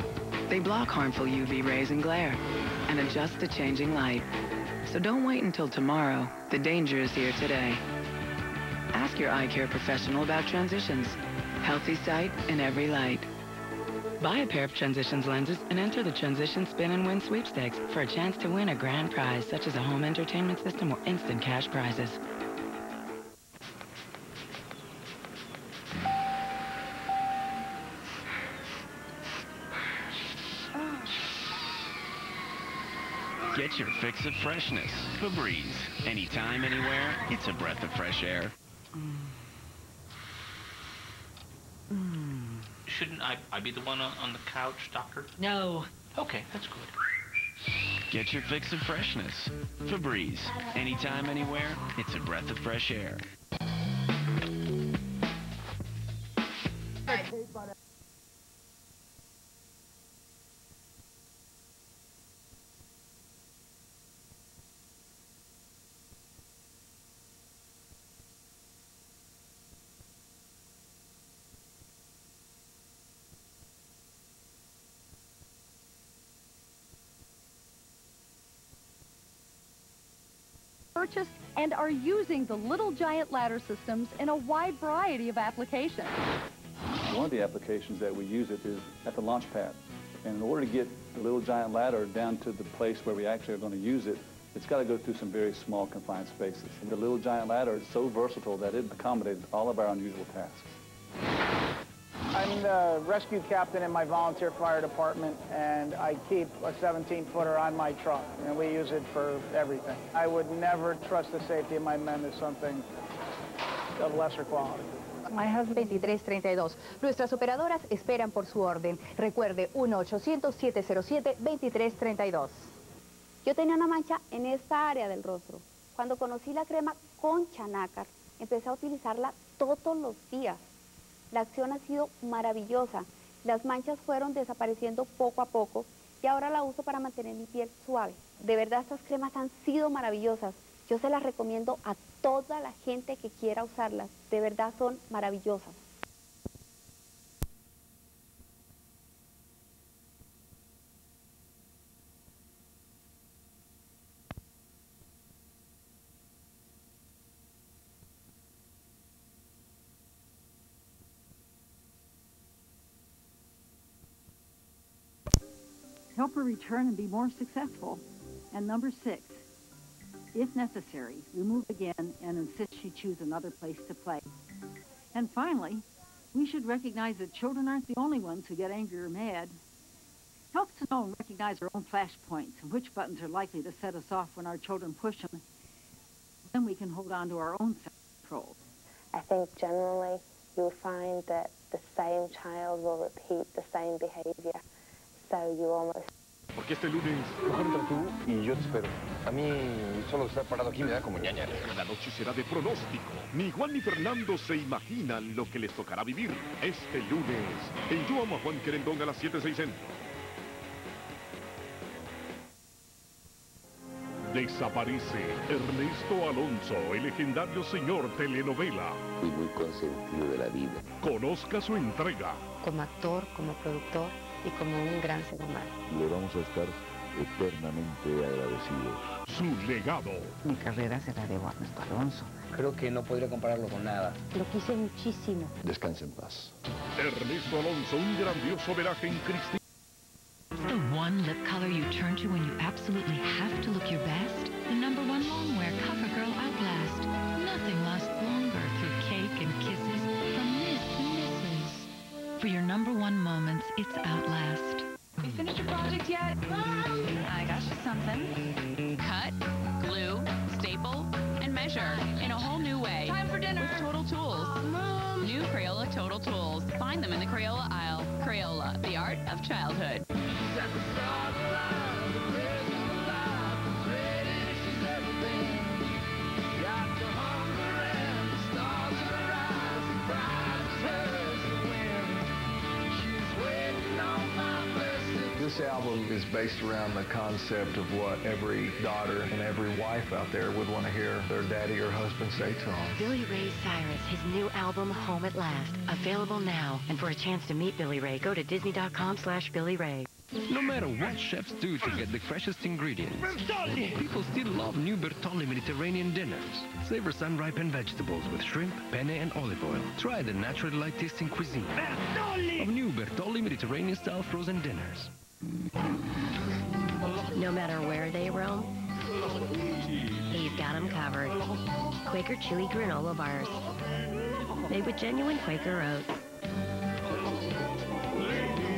They block harmful UV rays and glare and adjust to changing light. So don't wait until tomorrow. The danger is here today. Ask your eye care professional about Transitions. Healthy sight in every light. Buy a pair of Transitions lenses and enter the Transitions Spin and Win sweepstakes for a chance to win a grand prize such as a home entertainment system or instant cash prizes. Get your fix of freshness. Febreze. Anytime, anywhere, it's a breath of fresh air. Shouldn't I be the one on the couch, doctor? No. Okay, that's good. Get your fix of freshness. Febreze. Anytime, anywhere, it's a breath of fresh air. Purchased and are using the Little Giant ladder systems in a wide variety of applications. One of the applications that we use it is at the launch pad. And in order to get the Little Giant ladder down to the place where we actually are going to use it, it's got to go through some very small confined spaces. And the Little Giant ladder is so versatile that it accommodates all of our unusual tasks. I'm the rescue captain in my volunteer fire department, and I keep a 17-footer on my truck, and we use it for everything. I would never trust the safety of my men to something of lesser quality. My husband. 2332. Nuestras operadoras esperan por su orden. Recuerde, 1-800-707-2332. Yo tenía una mancha en esta área del rostro. Cuando conocí la crema Concha Nácar, empecé a utilizarla todos los días. La acción ha sido maravillosa. Las manchas fueron desapareciendo poco a poco y ahora la uso para mantener mi piel suave. De verdad, estas cremas han sido maravillosas. Yo se las recomiendo a toda la gente que quiera usarlas. De verdad, son maravillosas. Help her return and be more successful. And number 6, if necessary, remove again and insist she choose another place to play. And finally, we should recognize that children aren't the only ones who get angry or mad. Help to know and recognize our own flashpoints and which buttons are likely to set us off when our children push them. Then we can hold on to our own self-control. I think generally you'll find that the same child will repeat the same behavior. So you almost... ¿Por qué este lunes? Mejor entra tú y yo te espero. A mí solo estar parado aquí me da como ñaña. La noche será de pronóstico. Ni Juan ni Fernando se imaginan lo que les tocará vivir. Este lunes, en Yo Amo a Juan Querendón a las 7:6. Desaparece Ernesto Alonso, el legendario señor telenovela. Fui muy consentido de la vida. Conozca su entrega. Como actor, como productor y como un gran ser humano. Le vamos a estar eternamente agradecidos. Su legado. Mi carrera será de Ernesto Alonso. Creo que no podría compararlo con nada. Lo quise muchísimo. Descanse en paz. Ernesto Alonso, un grandioso homenaje en Cristina. The one lip color you turn to when you absolutely have to look your best? The number one longwear CoverGirl Outlast. Nothing lasts longer through cake and kisses from Miss Mrs. For your number one moments, it's Outlast. You finished your project yet? I got you something. Cut, glue, staple, and measure in a whole new way. Time for dinner. With Total Tools. Mom. New Crayola Total Tools. Find them in the Crayola aisle. Crayola, the art of childhood. This album is based around the concept of what every daughter and every wife out there would want to hear their daddy or husband say to them. Billy Ray Cyrus, his new album, Home at Last, available now. And for a chance to meet Billy Ray, go to Disney.com/Billy Ray. No matter what chefs do to get the freshest ingredients, people still love new Bertolli Mediterranean dinners. Savor sun-ripened vegetables with shrimp, penne, and olive oil. Try the natural light-tasting cuisine of new Bertolli Mediterranean-style frozen dinners. No matter where they roam, he's got them covered. Quaker Chewy granola bars, made with genuine Quaker oats.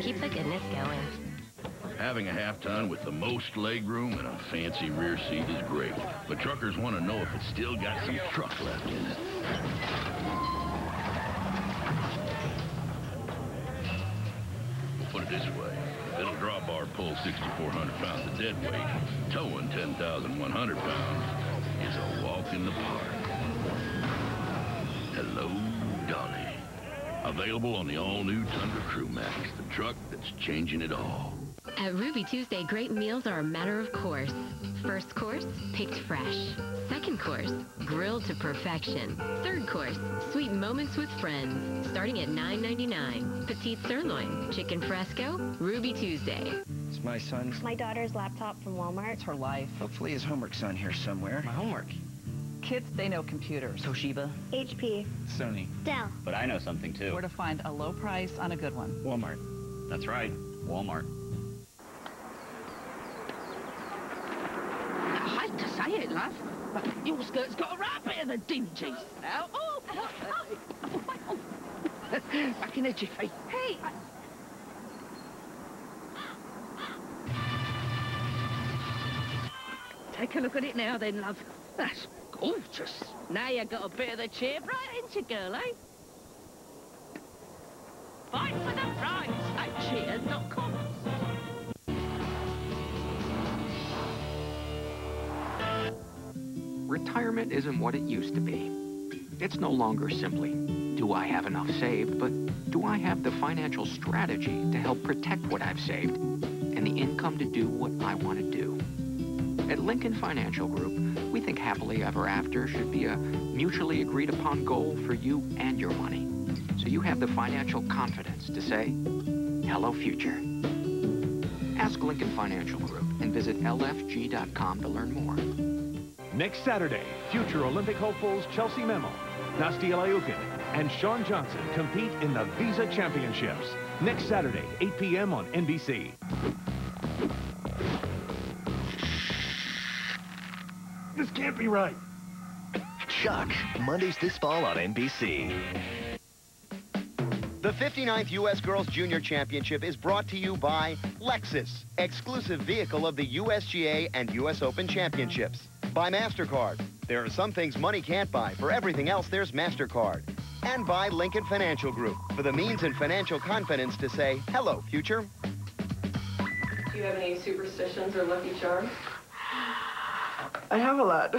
Keep the goodness going. Having a half-ton with the most legroom and a fancy rear seat is great, but truckers want to know if it's still got some truck left in it. Put it this way, it'll drop our pull 6,400 pounds of dead weight, towing 10,100 pounds is a walk in the park. Hello, Dolly. Available on the all-new Tundra Crew Max, the truck that's changing it all. At Ruby Tuesday, great meals are a matter of course. First course, picked fresh. Second course, grilled to perfection. Third course, sweet moments with friends. Starting at $9.99. Petite sirloin, chicken fresco, Ruby Tuesday. It's my son's... My daughter's laptop from Walmart. It's her life. Hopefully his homework's on here somewhere. My homework. Kids, they know computers. Toshiba. HP. Sony. Dell. But I know something, too. Where to find a low price on a good one. Walmart. That's right. Walmart. To say it, love, but your skirt's got a right bit of the dingy. Now, back in a jiffy. Hey, take a look at it now, then, love. That's gorgeous. Now you got a bit of the chip, right, ain't you, girl, eh? Fight for the prize at cheers.com. Retirement isn't what it used to be. It's no longer simply, do I have enough saved, but do I have the financial strategy to help protect what I've saved and the income to do what I want to do? At Lincoln Financial Group, we think happily ever after should be a mutually agreed upon goal for you and your money, so you have the financial confidence to say, hello future. Ask Lincoln Financial Group and visit lfg.com to learn more. Next Saturday, future Olympic hopefuls Chelsea Memel, Nasti Eliukin, and Shawn Johnson compete in the Visa Championships. Next Saturday, 8 p.m. on NBC. This can't be right. Chuck, Mondays this fall on NBC. The 59th U.S. Girls Junior Championship is brought to you by Lexus, exclusive vehicle of the USGA and U.S. Open Championships. By MasterCard. There are some things money can't buy. For everything else, there's MasterCard. And by Lincoln Financial Group for the means and financial confidence to say, hello, future. Do you have any superstitions or lucky charms? I have a lot.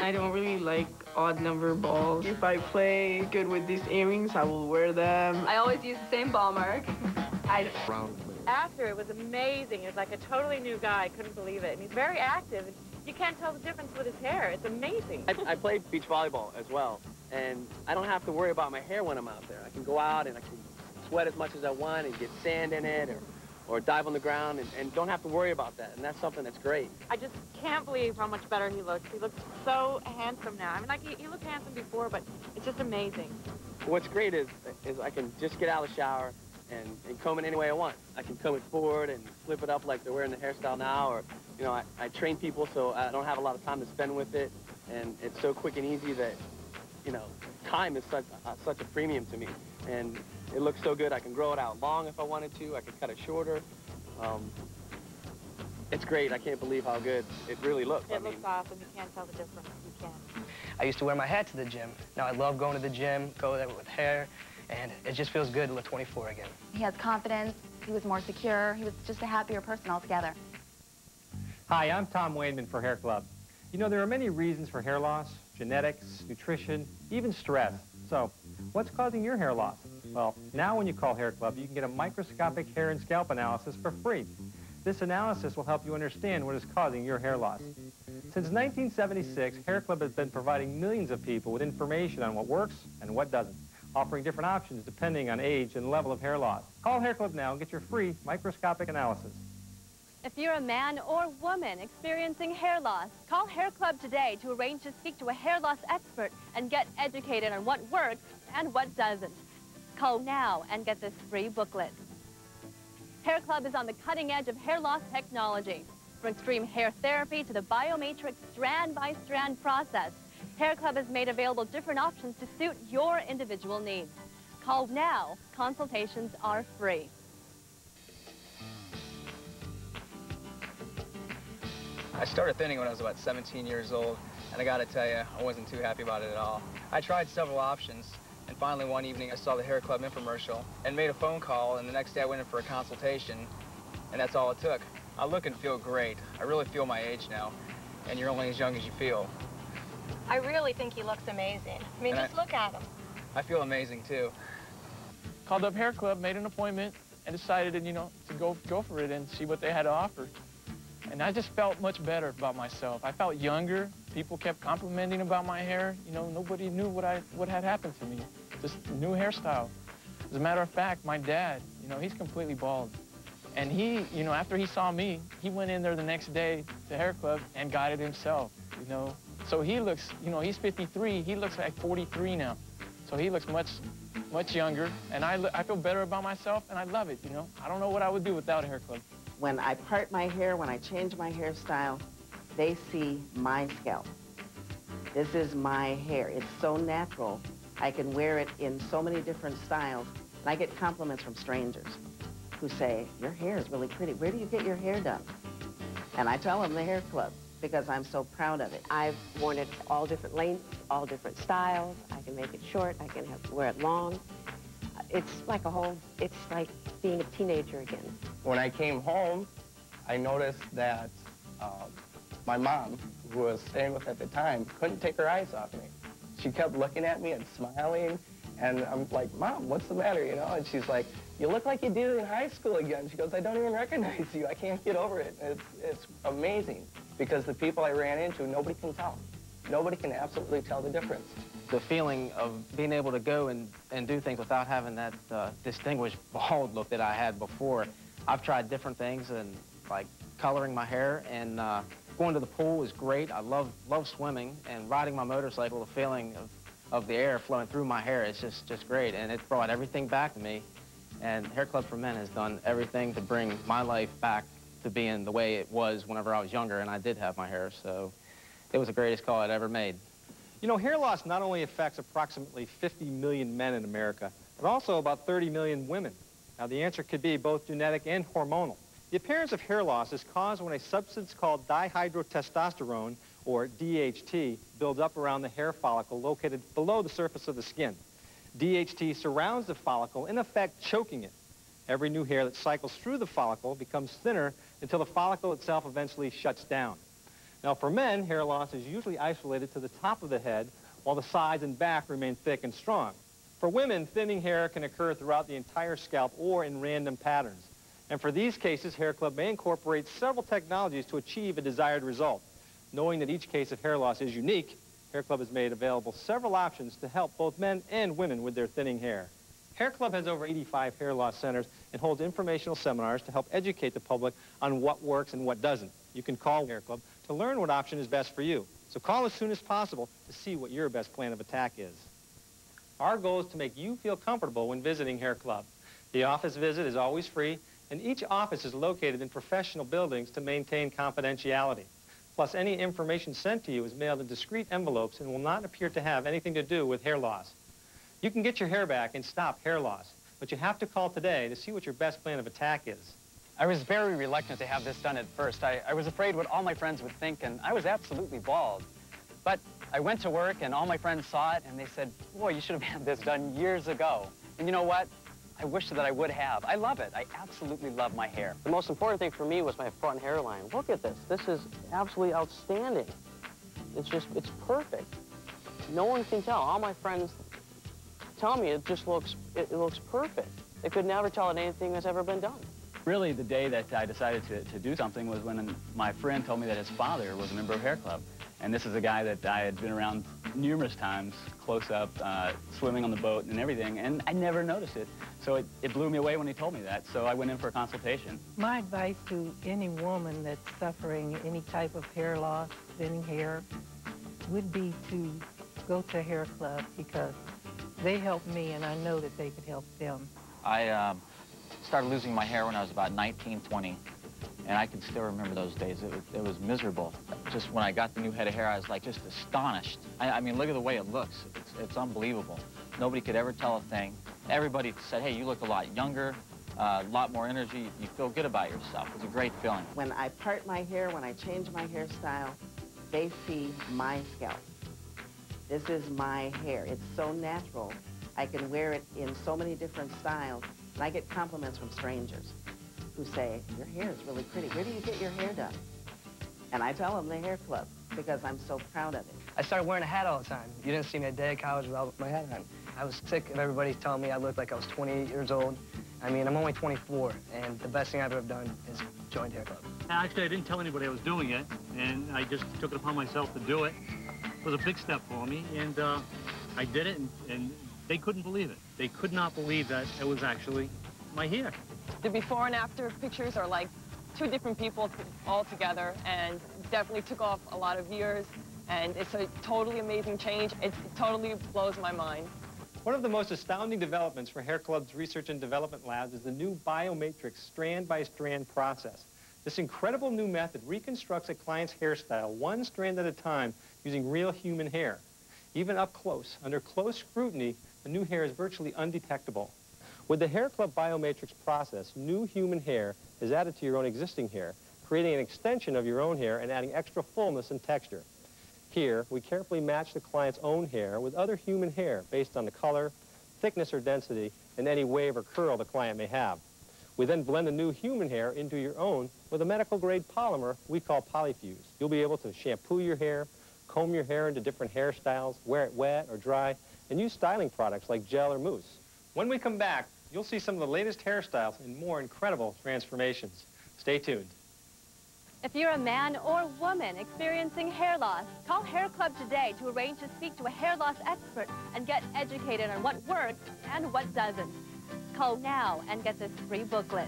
I don't really like odd number balls. If I play good with these earrings, I will wear them. I always use the same ball mark. After, it was amazing. It was like a totally new guy. I couldn't believe it. And he's very active. You can't tell the difference with his hair. It's amazing. I play beach volleyball as well, and I don't have to worry about my hair when I'm out there. I can go out and I can sweat as much as I want and get sand in it or dive on the ground and don't have to worry about that, and that's something that's great. I just can't believe how much better he looks. He looks so handsome now. I mean, like, he looked handsome before, but it's just amazing. What's great is I can just get out of the shower and comb it any way I want. I can comb it forward and flip it up like they're wearing the hairstyle now, or, you know, I train people, so I don't have a lot of time to spend with it, and it's so quick and easy that, you know, time is such a premium to me, and it looks so good. I can grow it out long if I wanted to. I could cut it shorter. It's great. I can't believe how good it really looks. It looks awesome. You can't tell the difference. You can. I used to wear my hat to the gym. Now I love going to the gym, go there with hair, and it just feels good to look 24 again. He has confidence. He was more secure. He was just a happier person altogether. Hi, I'm Tom Wainman for Hair Club. You know, there are many reasons for hair loss: genetics, nutrition, even stress. So, what's causing your hair loss? Well, now when you call Hair Club, you can get a microscopic hair and scalp analysis for free. This analysis will help you understand what is causing your hair loss. Since 1976, Hair Club has been providing millions of people with information on what works and what doesn't, offering different options depending on age and level of hair loss. Call Hair Club now and get your free microscopic analysis. If you're a man or woman experiencing hair loss, call Hair Club today to arrange to speak to a hair loss expert and get educated on what works and what doesn't. Call now and get this free booklet. Hair Club is on the cutting edge of hair loss technology. From extreme hair therapy to the biomatrix strand-by-strand process, Hair Club has made available different options to suit your individual needs. Call now. Consultations are free. I started thinning when I was about 17 years old, and I gotta tell you, I wasn't too happy about it at all. I tried several options, and finally one evening I saw the Hair Club infomercial and made a phone call, and the next day I went in for a consultation, and that's all it took. I look and feel great. I really feel my age now, and you're only as young as you feel. I really think he looks amazing. I mean, just look at him. I feel amazing, too. Called up Hair Club, made an appointment, and decided, you know, to go for it and see what they had to offer. And I just felt much better about myself. I felt younger. People kept complimenting about my hair. You know, nobody knew what had happened to me. This new hairstyle. As a matter of fact, my dad, you know, he's completely bald. And he, you know, after he saw me, he went in there the next day to Hair Club and got it himself, you know. So he looks, you know, he's 53. He looks like 43 now. So he looks much younger. And I feel better about myself, and I love it, you know. I don't know what I would do without Hair Club. When I part my hair, when I change my hairstyle, they see my scalp. This is my hair. It's so natural. I can wear it in so many different styles. And I get compliments from strangers who say, your hair is really pretty. Where do you get your hair done? And I tell them the Hair Club because I'm so proud of it. I've worn it all different lengths, all different styles. I can make it short. I can wear it long. It's like being a teenager again. When I came home, I noticed that my mom, who was staying with at the time, couldn't take her eyes off me. She kept looking at me and smiling, and I'm like, Mom, what's the matter, you know? And she's like, you look like you did in high school again. She goes, I don't even recognize you. I can't get over it. It's amazing, because the people I ran into, nobody can tell. Nobody can absolutely tell the difference. The feeling of being able to go and do things without having that distinguished bald look that I had before. I've tried different things, and like coloring my hair, and going to the pool is great. I love swimming, and riding my motorcycle, the feeling of the air flowing through my hair is just great, and it brought everything back to me. And Hair Club for Men has done everything to bring my life back to being the way it was whenever I was younger and I did have my hair, so it was the greatest call I'd ever made. You know, hair loss not only affects approximately 50 million men in America, but also about 30 million women. Now, the answer could be both genetic and hormonal. The appearance of hair loss is caused when a substance called dihydrotestosterone, or DHT, builds up around the hair follicle located below the surface of the skin. DHT surrounds the follicle, in effect choking it. Every new hair that cycles through the follicle becomes thinner until the follicle itself eventually shuts down. Now, for men, hair loss is usually isolated to the top of the head, while the sides and back remain thick and strong. For women, thinning hair can occur throughout the entire scalp or in random patterns. And for these cases, Hair Club may incorporate several technologies to achieve a desired result. Knowing that each case of hair loss is unique, Hair Club has made available several options to help both men and women with their thinning hair. Hair Club has over 85 hair loss centers and holds informational seminars to help educate the public on what works and what doesn't. You can call Hair Club to learn what option is best for you. So call as soon as possible to see what your best plan of attack is. Our goal is to make you feel comfortable when visiting Hair Club. The office visit is always free, and each office is located in professional buildings to maintain confidentiality. Plus, any information sent to you is mailed in discreet envelopes and will not appear to have anything to do with hair loss. You can get your hair back and stop hair loss, but you have to call today to see what your best plan of attack is. I was very reluctant to have this done at first. I was afraid what all my friends would think, and I was absolutely bald. But I went to work, and all my friends saw it, and they said, boy, you should have had this done years ago. And you know what? I wish that I would have. I love it. I absolutely love my hair. The most important thing for me was my front hairline. Look at this. This is absolutely outstanding. It's just, it's perfect. No one can tell. All my friends tell me it just looks, it looks perfect. They could never tell it anything that's ever been done. Really, the day that I decided to do something was when my friend told me that his father was a member of Hair Club. And this is a guy that I had been around numerous times, close up, swimming on the boat and everything, and I never noticed it. So it blew me away when he told me that, so I went in for a consultation. My advice to any woman that's suffering any type of hair loss, thinning hair, would be to go to Hair Club, because they helped me, and I know that they could help them. I started losing my hair when I was about 19, 20. And I can still remember those days. It was miserable. Just when I got the new head of hair, I was like just astonished. I mean, look at the way it looks. It's unbelievable. Nobody could ever tell a thing. Everybody said, hey, you look a lot younger, a lot more energy. You feel good about yourself. It's a great feeling. When I part my hair, when I change my hairstyle, they see my scalp. This is my hair. It's so natural. I can wear it in so many different styles. And I get compliments from strangers who say, your hair is really pretty. Where do you get your hair done? And I tell them the Hair Club, because I'm so proud of it. I started wearing a hat all the time. You didn't see me a day at college without my hat on. I was sick of everybody telling me I looked like I was 28 years old. I mean, I'm only 24, and the best thing I've ever done is joined Hair Club. Actually, I didn't tell anybody I was doing it, and I just took it upon myself to do it. It was a big step for me, and I did it, and they couldn't believe it. They could not believe that it was actually my hair. The before and after pictures are like two different people all together, and definitely took off a lot of years, and it's a totally amazing change. It totally blows my mind. One of the most astounding developments for Hair Club's research and development labs is the new biomatrix strand-by-strand process. This incredible new method reconstructs a client's hairstyle one strand at a time using real human hair. Even up close, under close scrutiny, the new hair is virtually undetectable. With the Hair Club biomatrix process, new human hair is added to your own existing hair, creating an extension of your own hair and adding extra fullness and texture. Here, we carefully match the client's own hair with other human hair based on the color, thickness or density, and any wave or curl the client may have. We then blend the new human hair into your own with a medical-grade polymer we call Polyfuse. You'll be able to shampoo your hair, comb your hair into different hairstyles, wear it wet or dry, and use styling products like gel or mousse. When we come back, you'll see some of the latest hairstyles and more incredible transformations. Stay tuned. If you're a man or woman experiencing hair loss, call Hair Club today to arrange to speak to a hair loss expert and get educated on what works and what doesn't. Call now and get this free booklet.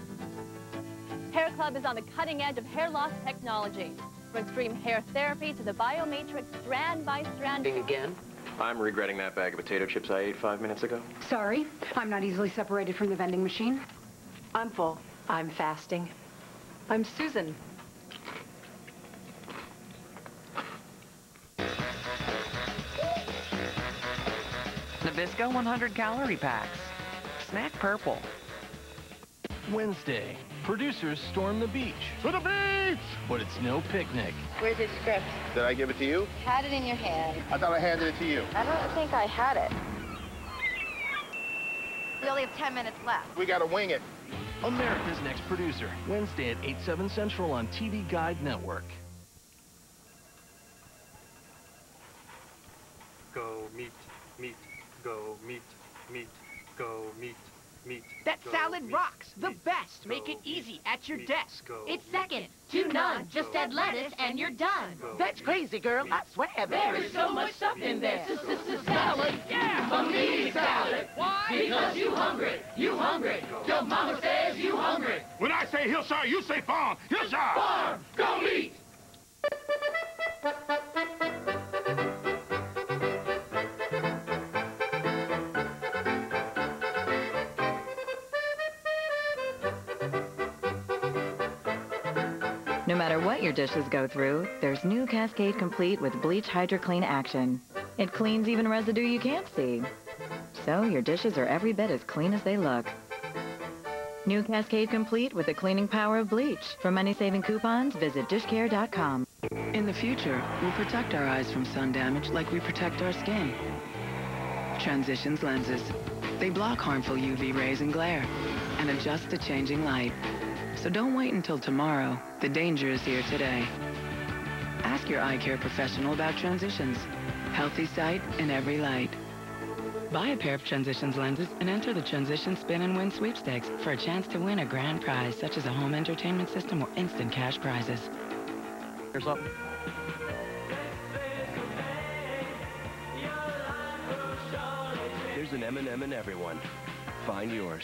Hair Club is on the cutting edge of hair loss technology, from extreme hair therapy to the biomatrix strand-by-strand. Again. I'm regretting that bag of potato chips I ate 5 minutes ago. Sorry, I'm not easily separated from the vending machine. I'm full. I'm fasting. I'm Susan. Nabisco 100 calorie packs. Snack purple. Wednesday, Producers storm the beach. To the beach! But it's no picnic. Where's your script? Did I give it to you? You had it in your hand. I thought I handed it to you. I don't think I had it. We only have 10 minutes left. We gotta wing it. America's Next Producer, Wednesday at 8, 7 Central on TV Guide Network. Go meat, meat, go meat, meat, go meat, meat. That salad rocks, the best. Make it easy at your desk. It's second to none. Just add lettuce and you're done. That's crazy, girl. I swear. There is so much stuff in there. Salad, yeah, a meaty salad. Why? Because you hungry, you hungry. Your mama says you hungry. When I say Hillshire, you say farm. Hillshire. Farm, go meat. No matter what your dishes go through, there's new Cascade Complete with Bleach HydroClean Action. It cleans even residue you can't see. So your dishes are every bit as clean as they look. New Cascade Complete with the cleaning power of bleach. For money-saving coupons, visit dishcare.com. In the future, we'll protect our eyes from sun damage like we protect our skin. Transitions lenses. They block harmful UV rays and glare and adjust to changing light. So don't wait until tomorrow. The danger is here today. Ask your eye care professional about Transitions. Healthy sight in every light. Buy a pair of Transitions lenses and enter the Transition Spin and Win sweepstakes for a chance to win a grand prize, such as a home entertainment system or instant cash prizes. Here's up. There's an M&M in everyone. Find yours.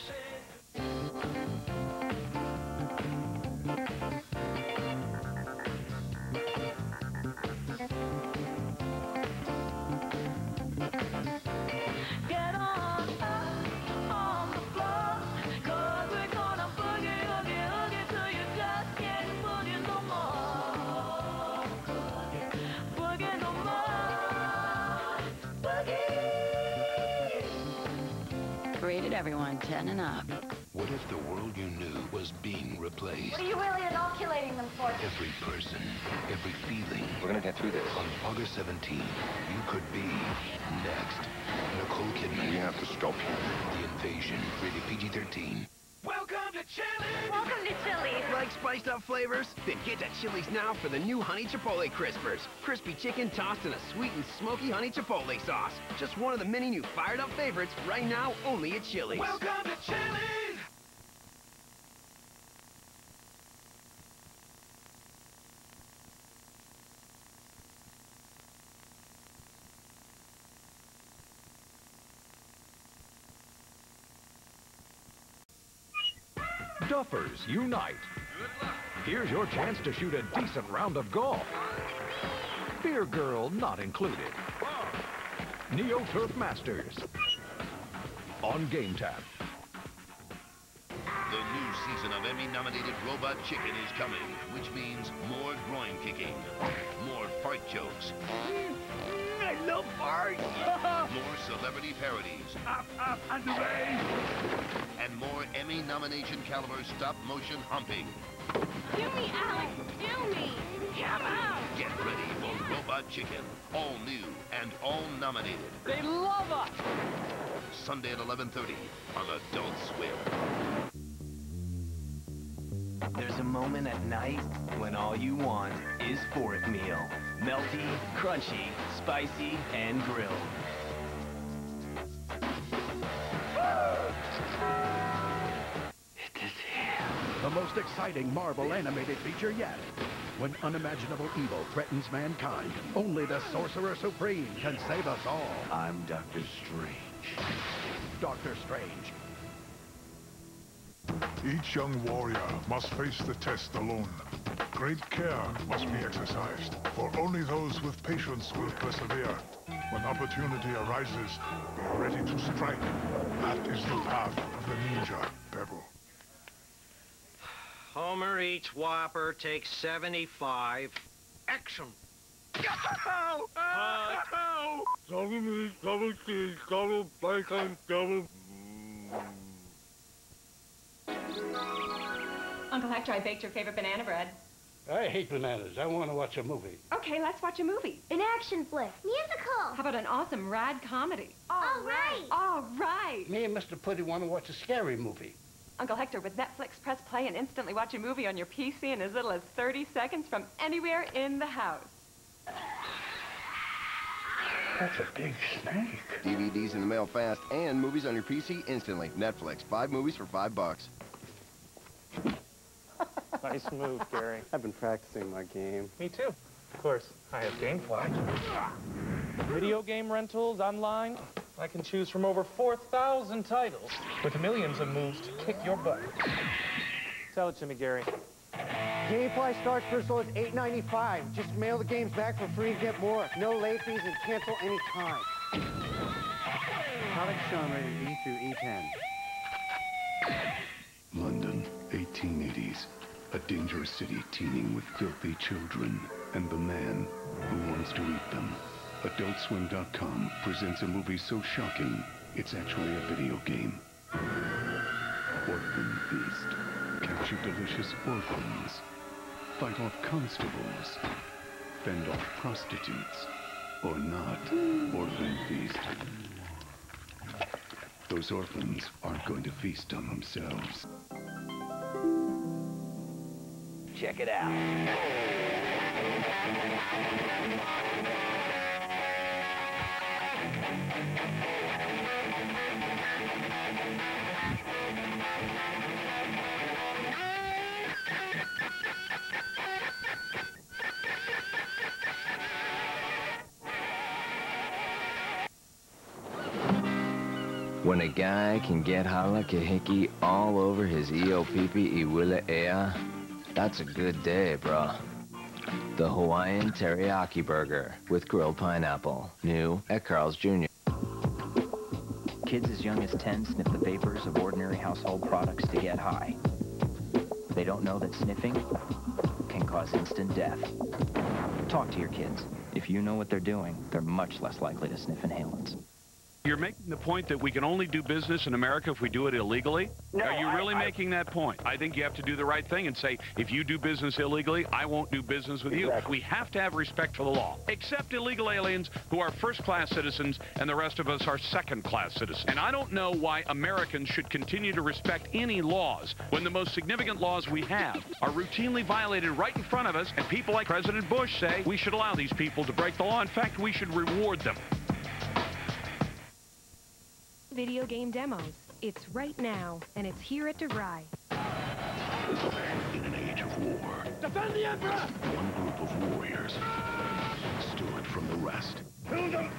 Everyone 10 and up. What if the world you knew was being replaced? What are you really inoculating them for? Every person, every feeling. We're gonna get through this. On August 17th, you could be next. Nicole Kidman. You have to stop him. The Invasion, rated PG-13. Welcome to Chili's! Welcome to Chili's! Like spiced up flavors? Then get to Chili's now for the new Honey Chipotle Crispers. Crispy chicken tossed in a sweet and smoky honey chipotle sauce. Just one of the many new fired up favorites right now only at Chili's. Welcome to Chili's! Duffers unite. Here's your chance to shoot a decent round of golf. Beer girl not included. Neo-Turf Masters. On Game Tap. The new season of Emmy-nominated Robot Chicken is coming, which means more groin kicking, more fart jokes. I love farts! More celebrity parodies. Up, and away! And more Emmy nomination caliber stop-motion humping. Do me, Alex! Do me! Come out! Get ready for Robot Chicken. All new and all nominated. They love us! Sunday at 11:30 on Adult Swim. There's a moment at night when all you want is Fork Meal. Melty, crunchy, spicy, and grilled. It is here. The most exciting Marvel animated feature yet. When unimaginable evil threatens mankind, only the Sorcerer Supreme can save us all. I'm Doctor Strange. Doctor Strange. Each young warrior must face the test alone. Great care must be exercised, for only those with patience will persevere. When opportunity arises, be ready to strike. That is the path of the ninja, Pebble. Homer eats Whopper, takes 75. Action! Double meat, double cheese, double bacon, double... Uncle Hector, I baked your favorite banana bread. I hate bananas. I want to watch a movie. Okay, let's watch a movie. An action flick. Musical. How about an awesome rad comedy? All right. All right. Me and Mr. Puddy want to watch a scary movie. Uncle Hector, with Netflix, press play and instantly watch a movie on your PC in as little as 30 seconds from anywhere in the house. That's a big snake. DVDs in the mail fast and movies on your PC instantly. Netflix, 5 movies for $5. Nice move, Gary. I've been practicing my game. Me too. Of course, I have GameFly. Video game rentals online. I can choose from over 4,000 titles with millions of moves to kick your butt. Tell it to me, Gary. GameFly starts for as low as $8.95. Just mail the games back for free and get more. No late fees and cancel any time. Products shown rated E through E10. London, 1880s. A dangerous city teeming with filthy children and the man who wants to eat them. AdultSwim.com presents a movie so shocking, it's actually a video game. Orphan Feast. Capture delicious orphans. Fight off constables. Fend off prostitutes. Or not. Orphan Feast. Those orphans aren't going to feast on themselves. Check it out. When a guy can get halakahiki all over his eopipi iwila ea, that's a good day, bro. The Hawaiian Teriyaki Burger with grilled pineapple. New at Carl's Jr. Kids as young as 10 sniff the vapors of ordinary household products to get high. They don't know that sniffing can cause instant death. Talk to your kids. If you know what they're doing, they're much less likely to sniff inhalants. You're making the point that we can only do business in America if we do it illegally? No, are you really making that point? I think you have to do the right thing and say, if you do business illegally, I won't do business with you. We have to have respect for the law, except illegal aliens who are first-class citizens and the rest of us are second-class citizens. And I don't know why Americans should continue to respect any laws when the most significant laws we have are routinely violated right in front of us, and people like President Bush say we should allow these people to break the law. In fact, we should reward them. Video game demos. It's right now, and it's here at Durai. In an age of war, defend the Emperor! One group of warriors stood from the rest. Kill them!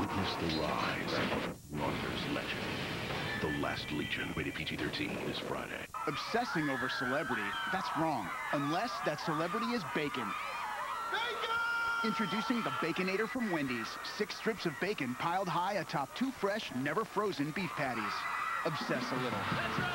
Witness the rise of Arthur's legend. The Last Legion, rated PG-13, this Friday. Obsessing over celebrity, that's wrong. Unless that celebrity is bacon. Bacon! Introducing the Baconator from Wendy's. 6 strips of bacon piled high atop 2 fresh, never frozen beef patties. Obsess a little. That's right.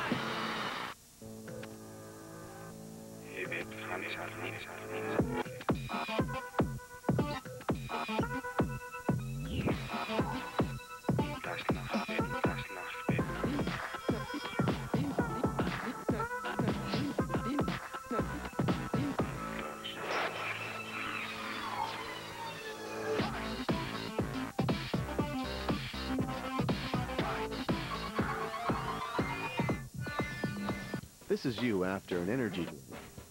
This is you after an energy drink.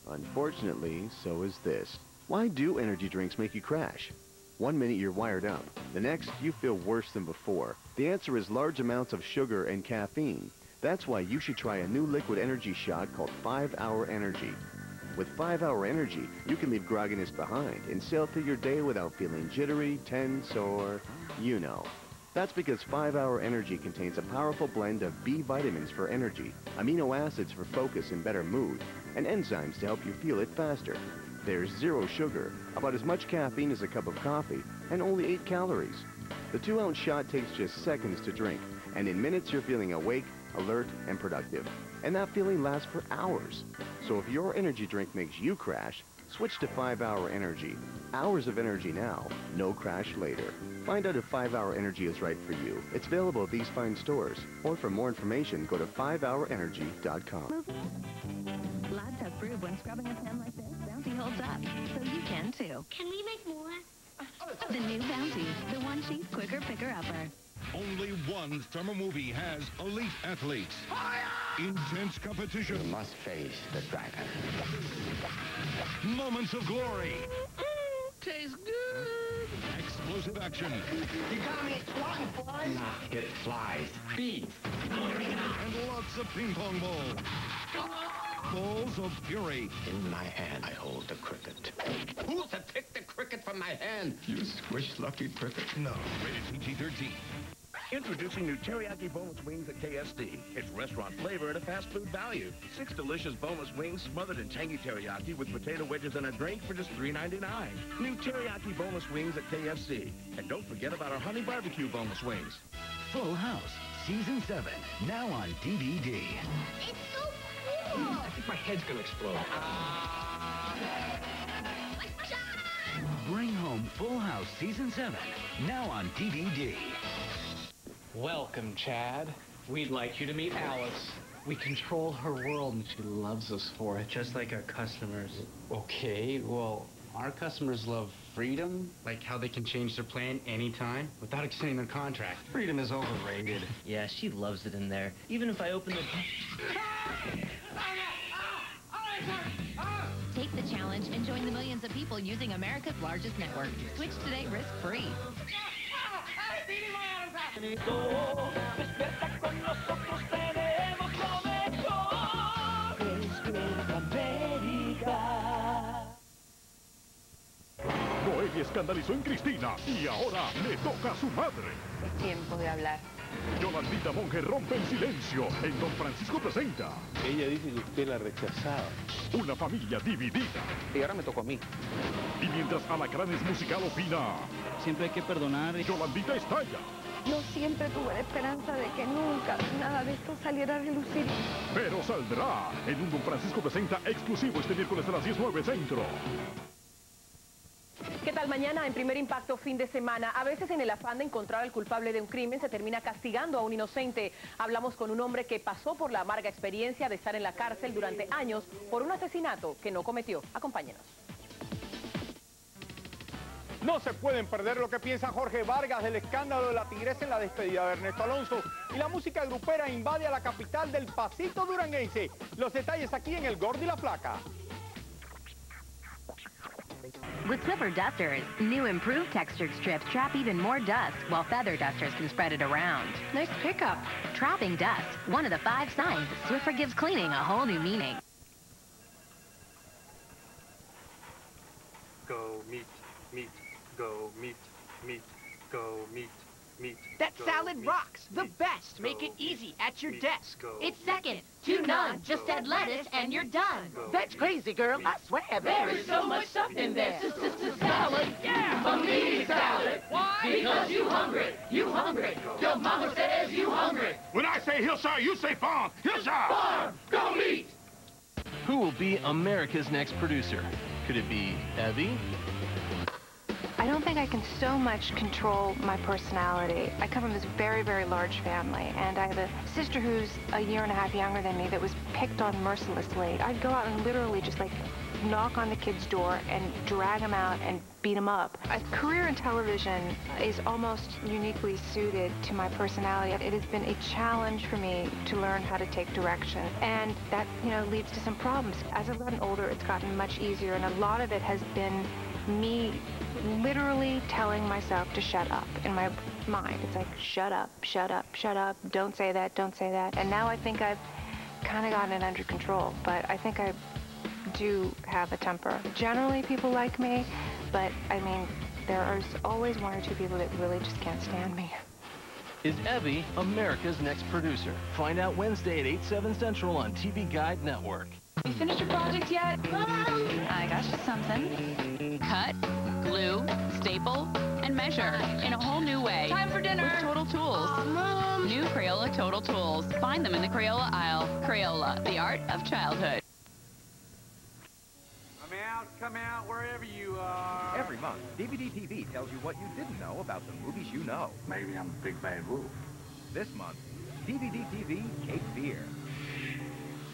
Unfortunately, so is this. Why do energy drinks make you crash? One minute you're wired up. The next, you feel worse than before. The answer is large amounts of sugar and caffeine. That's why you should try a new liquid energy shot called 5-Hour Energy. With 5-Hour Energy, you can leave grogginess behind and sail through your day without feeling jittery, tense, or you know. That's because 5-Hour Energy contains a powerful blend of B vitamins for energy, amino acids for focus and better mood, and enzymes to help you feel it faster. There's zero sugar, about as much caffeine as a cup of coffee, and only 8 calories. The 2-ounce shot takes just seconds to drink, and in minutes you're feeling awake, alert, and productive. And that feeling lasts for hours. So if your energy drink makes you crash, switch to 5-Hour Energy. Hours of energy now, no crash later. Find out if 5-Hour Energy is right for you. It's available at these fine stores. Or for more information, go to 5hourenergy.com. Rubbing his hand like this, Bounty holds up, so you can too. Can we make more? The new Bounty, the one-sheet quicker picker-upper. Only one summer movie has elite athletes. Fire! Intense competition. You must face the dragon. Moments of glory. Tastes good. Explosive action. You got me swatting flies? Nah, it flies. Beats. And lots of ping pong balls. Balls of fury. In my hand, I hold the cricket. Who's to pick the cricket from my hand? You squish lucky cricket? No. Rated PG-13. Introducing new teriyaki boneless wings at KSD. It's restaurant flavor at a fast food value. 6 delicious boneless wings smothered in tangy teriyaki with potato wedges and a drink for just $3.99. New teriyaki boneless wings at KFC. And don't forget about our honey barbecue boneless wings. Full House, Season 7, now on DVD. It's so cool! I think my head's gonna explode. Bring home Full House, Season 7, now on DVD. Welcome, Chad. We'd like you to meet Alice. We control her world, and she loves us for it. Just like our customers. Okay, well, our customers love freedom. Like how they can change their plan anytime without extending their contract. Freedom is overrated. Yeah, she loves it in there. Even if I open the... Take the challenge and join the millions of people using America's largest network. Switch today risk-free. Noelia escandalizó en Cristina y ahora le toca a su madre. Es tiempo de hablar. Yolandita Monge rompe el silencio en Don Francisco Presenta. Ella dice que usted la rechazaba. Una familia dividida. Y ahora me tocó a mí. Y mientras Alacranes Musical opina... Siempre hay que perdonar. Yolandita estalla. Yo siempre tuve la esperanza de que nunca nada de esto saliera a relucir. Pero saldrá en un Don Francisco Presenta exclusivo este miércoles a las 19 Centro. ¿Qué tal mañana? En Primer Impacto, fin de semana. A veces en el afán de encontrar al culpable de un crimen se termina castigando a un inocente. Hablamos con un hombre que pasó por la amarga experiencia de estar en la cárcel durante años por un asesinato que no cometió. Acompáñenos. No se pueden perder lo que piensa Jorge Vargas del escándalo de la tigresa en la despedida de Ernesto Alonso. Y la música grupera invade a la capital del pasito duranguense. Los detalles aquí en El Gordo y la Flaca. With Clipper Dusters, new improved textured strips trap even more dust, while feather dusters can spread it around. Nice pickup. Trapping dust, one of the 5 signs Swiffer gives cleaning a whole new meaning. Go meat, meat, go meat, meat, go meat, meat. That salad rocks, the best. Make it easy at your desk. It's second to none. Just add lettuce and you're done. That's crazy, girl. I swear. There is so much stuff in there. Salad, yeah. A meaty salad. Why? Because you hungry. You hungry. Your mama says you hungry. When I say Hillside, you say farm. Hillside. Farm. Go meat. Who will be America's next producer? Could it be Evie? I don't think I can so much control my personality. I come from this very, very large family, and I have a sister who's a year and a half younger than me that was picked on mercilessly. I'd go out and literally just, like, knock on the kid's door and drag him out and beat him up. A career in television is almost uniquely suited to my personality. It has been a challenge for me to learn how to take direction, and that, you know, leads to some problems. As I've gotten older, it's gotten much easier, and a lot of it has been me literally telling myself to shut up in my mind. It's like, shut up, shut up, shut up, don't say that, don't say that. And now I think I've kind of gotten it under control, but I think I do have a temper. Generally, people like me, but I mean, there are always one or two people that really just can't stand me. Is Evie America's next producer? Find out Wednesday at 8/7 Central on TV Guide Network. You finished your project yet? I got you something. Cut, glue, staple, and measure in a whole new way. Time for dinner. With Total Tools. Aww, Mom. New Crayola Total Tools. Find them in the Crayola aisle. Crayola, the art of childhood. Come out wherever you are. Every month, DVD TV tells you what you didn't know about the movies you know. Maybe I'm a big bad wolf. This month, DVD TV Cape Fear.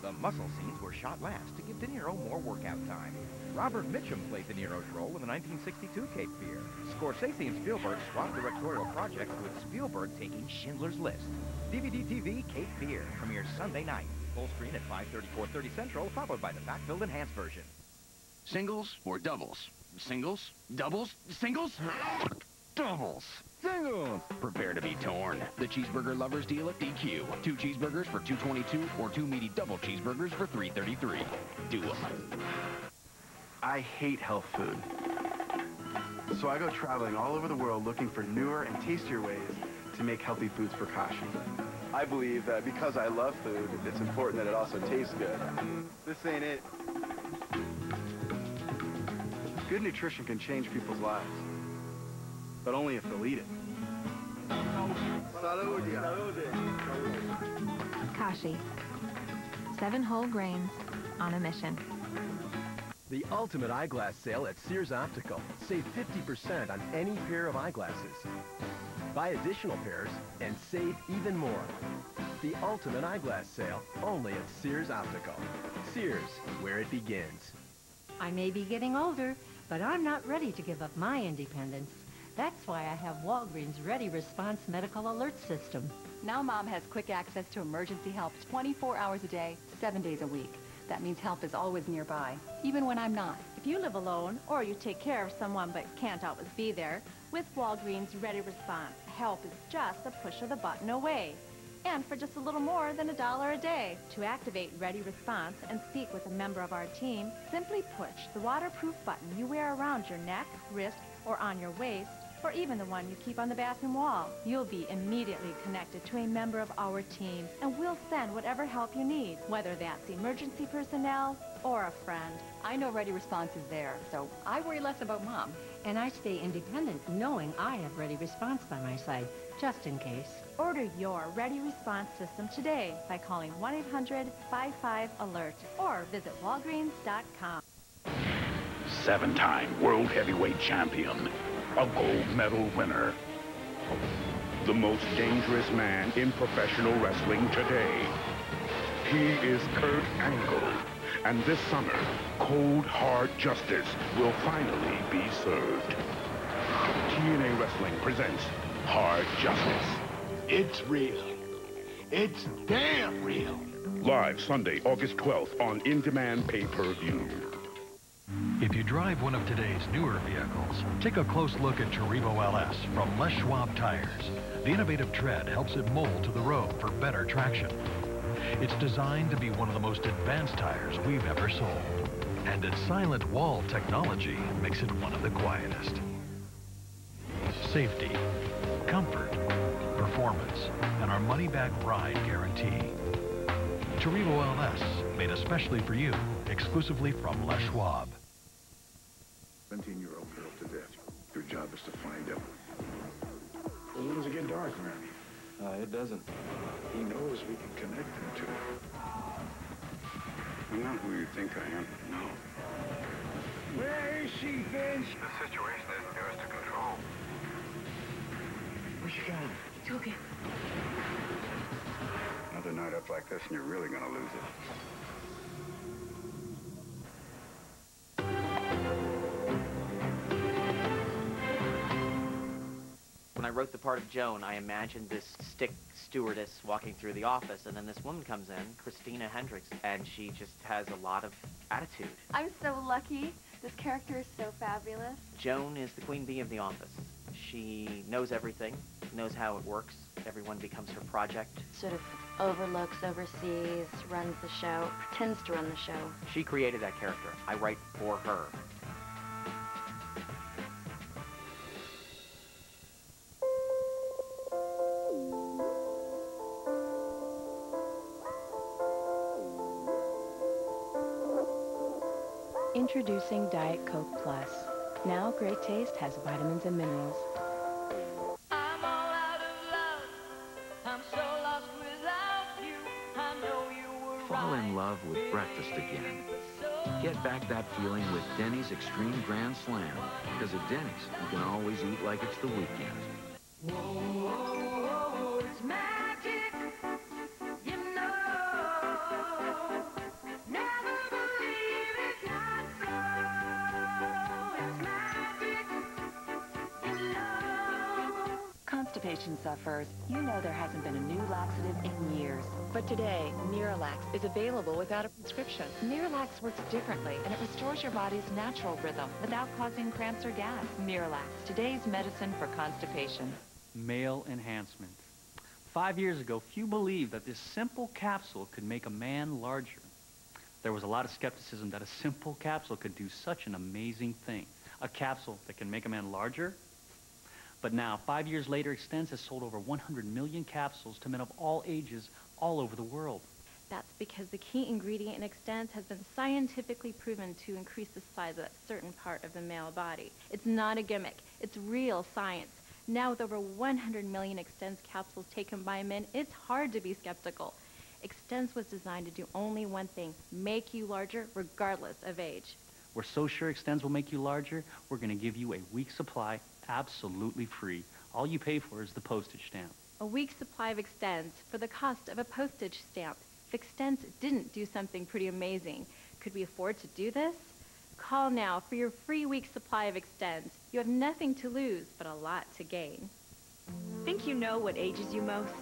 The muscle scenes were shot last to give De Niro more workout time. Robert Mitchum played De Niro's role in the 1962 Cape Fear. Scorsese and Spielberg swapped directorial projects with Spielberg taking Schindler's List. DVD TV Cape Fear premieres Sunday night. Full screen at 5:30, 4:30 Central, followed by the backfilled enhanced version. Singles or doubles? Singles? Doubles? Singles? Doubles! Singles! Prepare to be torn. The cheeseburger lovers deal at DQ. 2 cheeseburgers for $2.22 or 2 meaty double cheeseburgers for $3.33. Do them. I hate health food. So I go traveling all over the world looking for newer and tastier ways to make healthy foods for Kashi. I believe that because I love food, it's important that it also tastes good. This ain't it. Good nutrition can change people's lives, but only if they'll eat it. Kashi. 7 whole grains on a mission. The ultimate eyeglass sale at Sears Optical. Save 50% on any pair of eyeglasses. Buy additional pairs and save even more. The ultimate eyeglass sale, only at Sears Optical. Sears, where it begins. I may be getting older, but I'm not ready to give up my independence. That's why I have Walgreens Ready Response Medical Alert System. Now Mom has quick access to emergency help 24 hours a day, 7 days a week. That means help is always nearby, even when I'm not. If you live alone or you take care of someone but can't always be there, with Walgreens Ready Response, help is just a push of the button away. And for just a little more than $1 a day. To activate Ready Response and speak with a member of our team, simply push the waterproof button you wear around your neck, wrist, or on your waist, or even the one you keep on the bathroom wall. You'll be immediately connected to a member of our team, and we'll send whatever help you need, whether that's emergency personnel or a friend. I know Ready Response is there, so I worry less about Mom. And I stay independent knowing I have Ready Response by my side, just in case. Order your Ready Response system today by calling 1-800-55-ALERT or visit Walgreens.com. 7-time world heavyweight champion. A gold medal winner. The most dangerous man in professional wrestling today. He is Kurt Angle. And this summer, cold, hard justice will finally be served. TNA Wrestling presents Hard Justice. It's real. It's damn real. Live Sunday, August 12th on in-demand pay-per-view. If you drive one of today's newer vehicles, take a close look at Trevo LS from Les Schwab Tires. The innovative tread helps it mold to the road for better traction. It's designed to be one of the most advanced tires we've ever sold. And its silent wall technology makes it one of the quietest. Safety, comfort, performance, and our money-back ride guarantee. Trevo LS, made especially for you, exclusively from Les Schwab. 17-year-old girl to death. Your job is to find out. When does it get dark around here? It doesn't. He knows we can connect him to it. I'm not who you think I am. No. Where is she, Vince? The situation is nearest to control. Where's she going? It's okay. Another night up like this and you're really gonna lose it. When I wrote the part of Joan, I imagined this stick stewardess walking through the office, and then this woman comes in, Christina Hendricks, and she just has a lot of attitude. I'm so lucky. This character is so fabulous. Joan is the queen bee of the office. She knows everything, knows how it works. Everyone becomes her project. Sort of overlooks, oversees, runs the show, pretends to run the show. She created that character. I write for her. Introducing Diet Coke Plus. Now great taste has vitamins and minerals. I'm all out of love. I'm so lost without you. I know you were right. Fall in love with breakfast again. Get back that feeling with Denny's Extreme Grand Slam. Because at Denny's, you can always eat like it's the weekend. Whoa, whoa, whoa, it's magic. You know. constipation sufferers, you know there hasn't been a new laxative in years. But today, Miralax is available without a prescription. Miralax works differently, and it restores your body's natural rhythm without causing cramps or gas. Miralax, today's medicine for constipation. Male enhancement. 5 years ago, few believed that this simple capsule could make a man larger. There was a lot of skepticism that a simple capsule could do such an amazing thing. A capsule that can make a man larger? But now, 5 years later, Xtends has sold over 100 million capsules to men of all ages all over the world. That's because the key ingredient in Xtends has been scientifically proven to increase the size of a certain part of the male body. It's not a gimmick. It's real science. Now, with over 100 million Xtends capsules taken by men, it's hard to be skeptical. Xtends was designed to do only one thing, make you larger regardless of age. We're so sure Xtends will make you larger, we're going to give you a week's supply absolutely free. All you pay for is the postage stamp. A week's supply of Xtends for the cost of a postage stamp. If Xtends didn't do something pretty amazing, could we afford to do this? Call now for your free week's supply of Xtends. You have nothing to lose, but a lot to gain. Think you know what ages you most?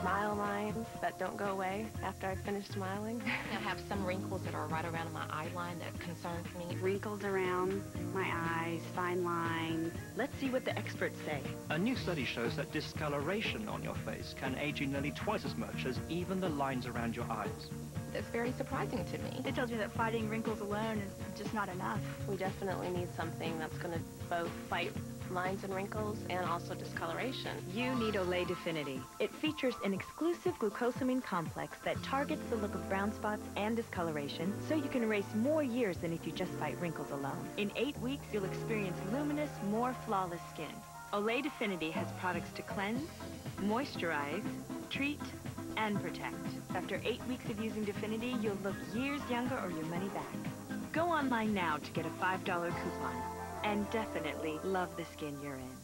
Smile lines that don't go away after I finish smiling. I have some wrinkles that are right around my eye line that concerns me. Wrinkles around my eyes, fine lines. Let's see what the experts say. A new study shows that discoloration on your face can age you nearly twice as much as even the lines around your eyes. That's very surprising to me. It tells me that fighting wrinkles alone is just not enough. We definitely need something that's going to both fight lines and wrinkles and also discoloration. You need Olay Definity. It features an exclusive glucosamine complex that targets the look of brown spots and discoloration, so you can erase more years than if you just fight wrinkles alone. In 8 weeks, you'll experience luminous, more flawless skin. Olay Definity has products to cleanse, moisturize, treat, and protect. After 8 weeks of using Definity, you'll look years younger or your money back. Go online now to get a $5 coupon. And definitely love the skin you're in.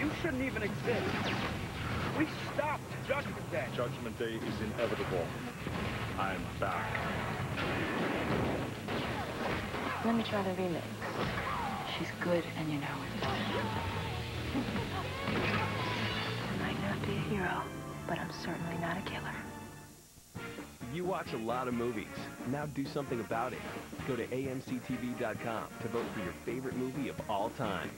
You shouldn't even exist. We stopped Judgment Day. Judgment Day is inevitable. I'm back. Let me try the remix. She's good and you know it. Be a hero, but I'm certainly not a killer. You watch a lot of movies. Now do something about it. Go to amctv.com to vote for your favorite movie of all time.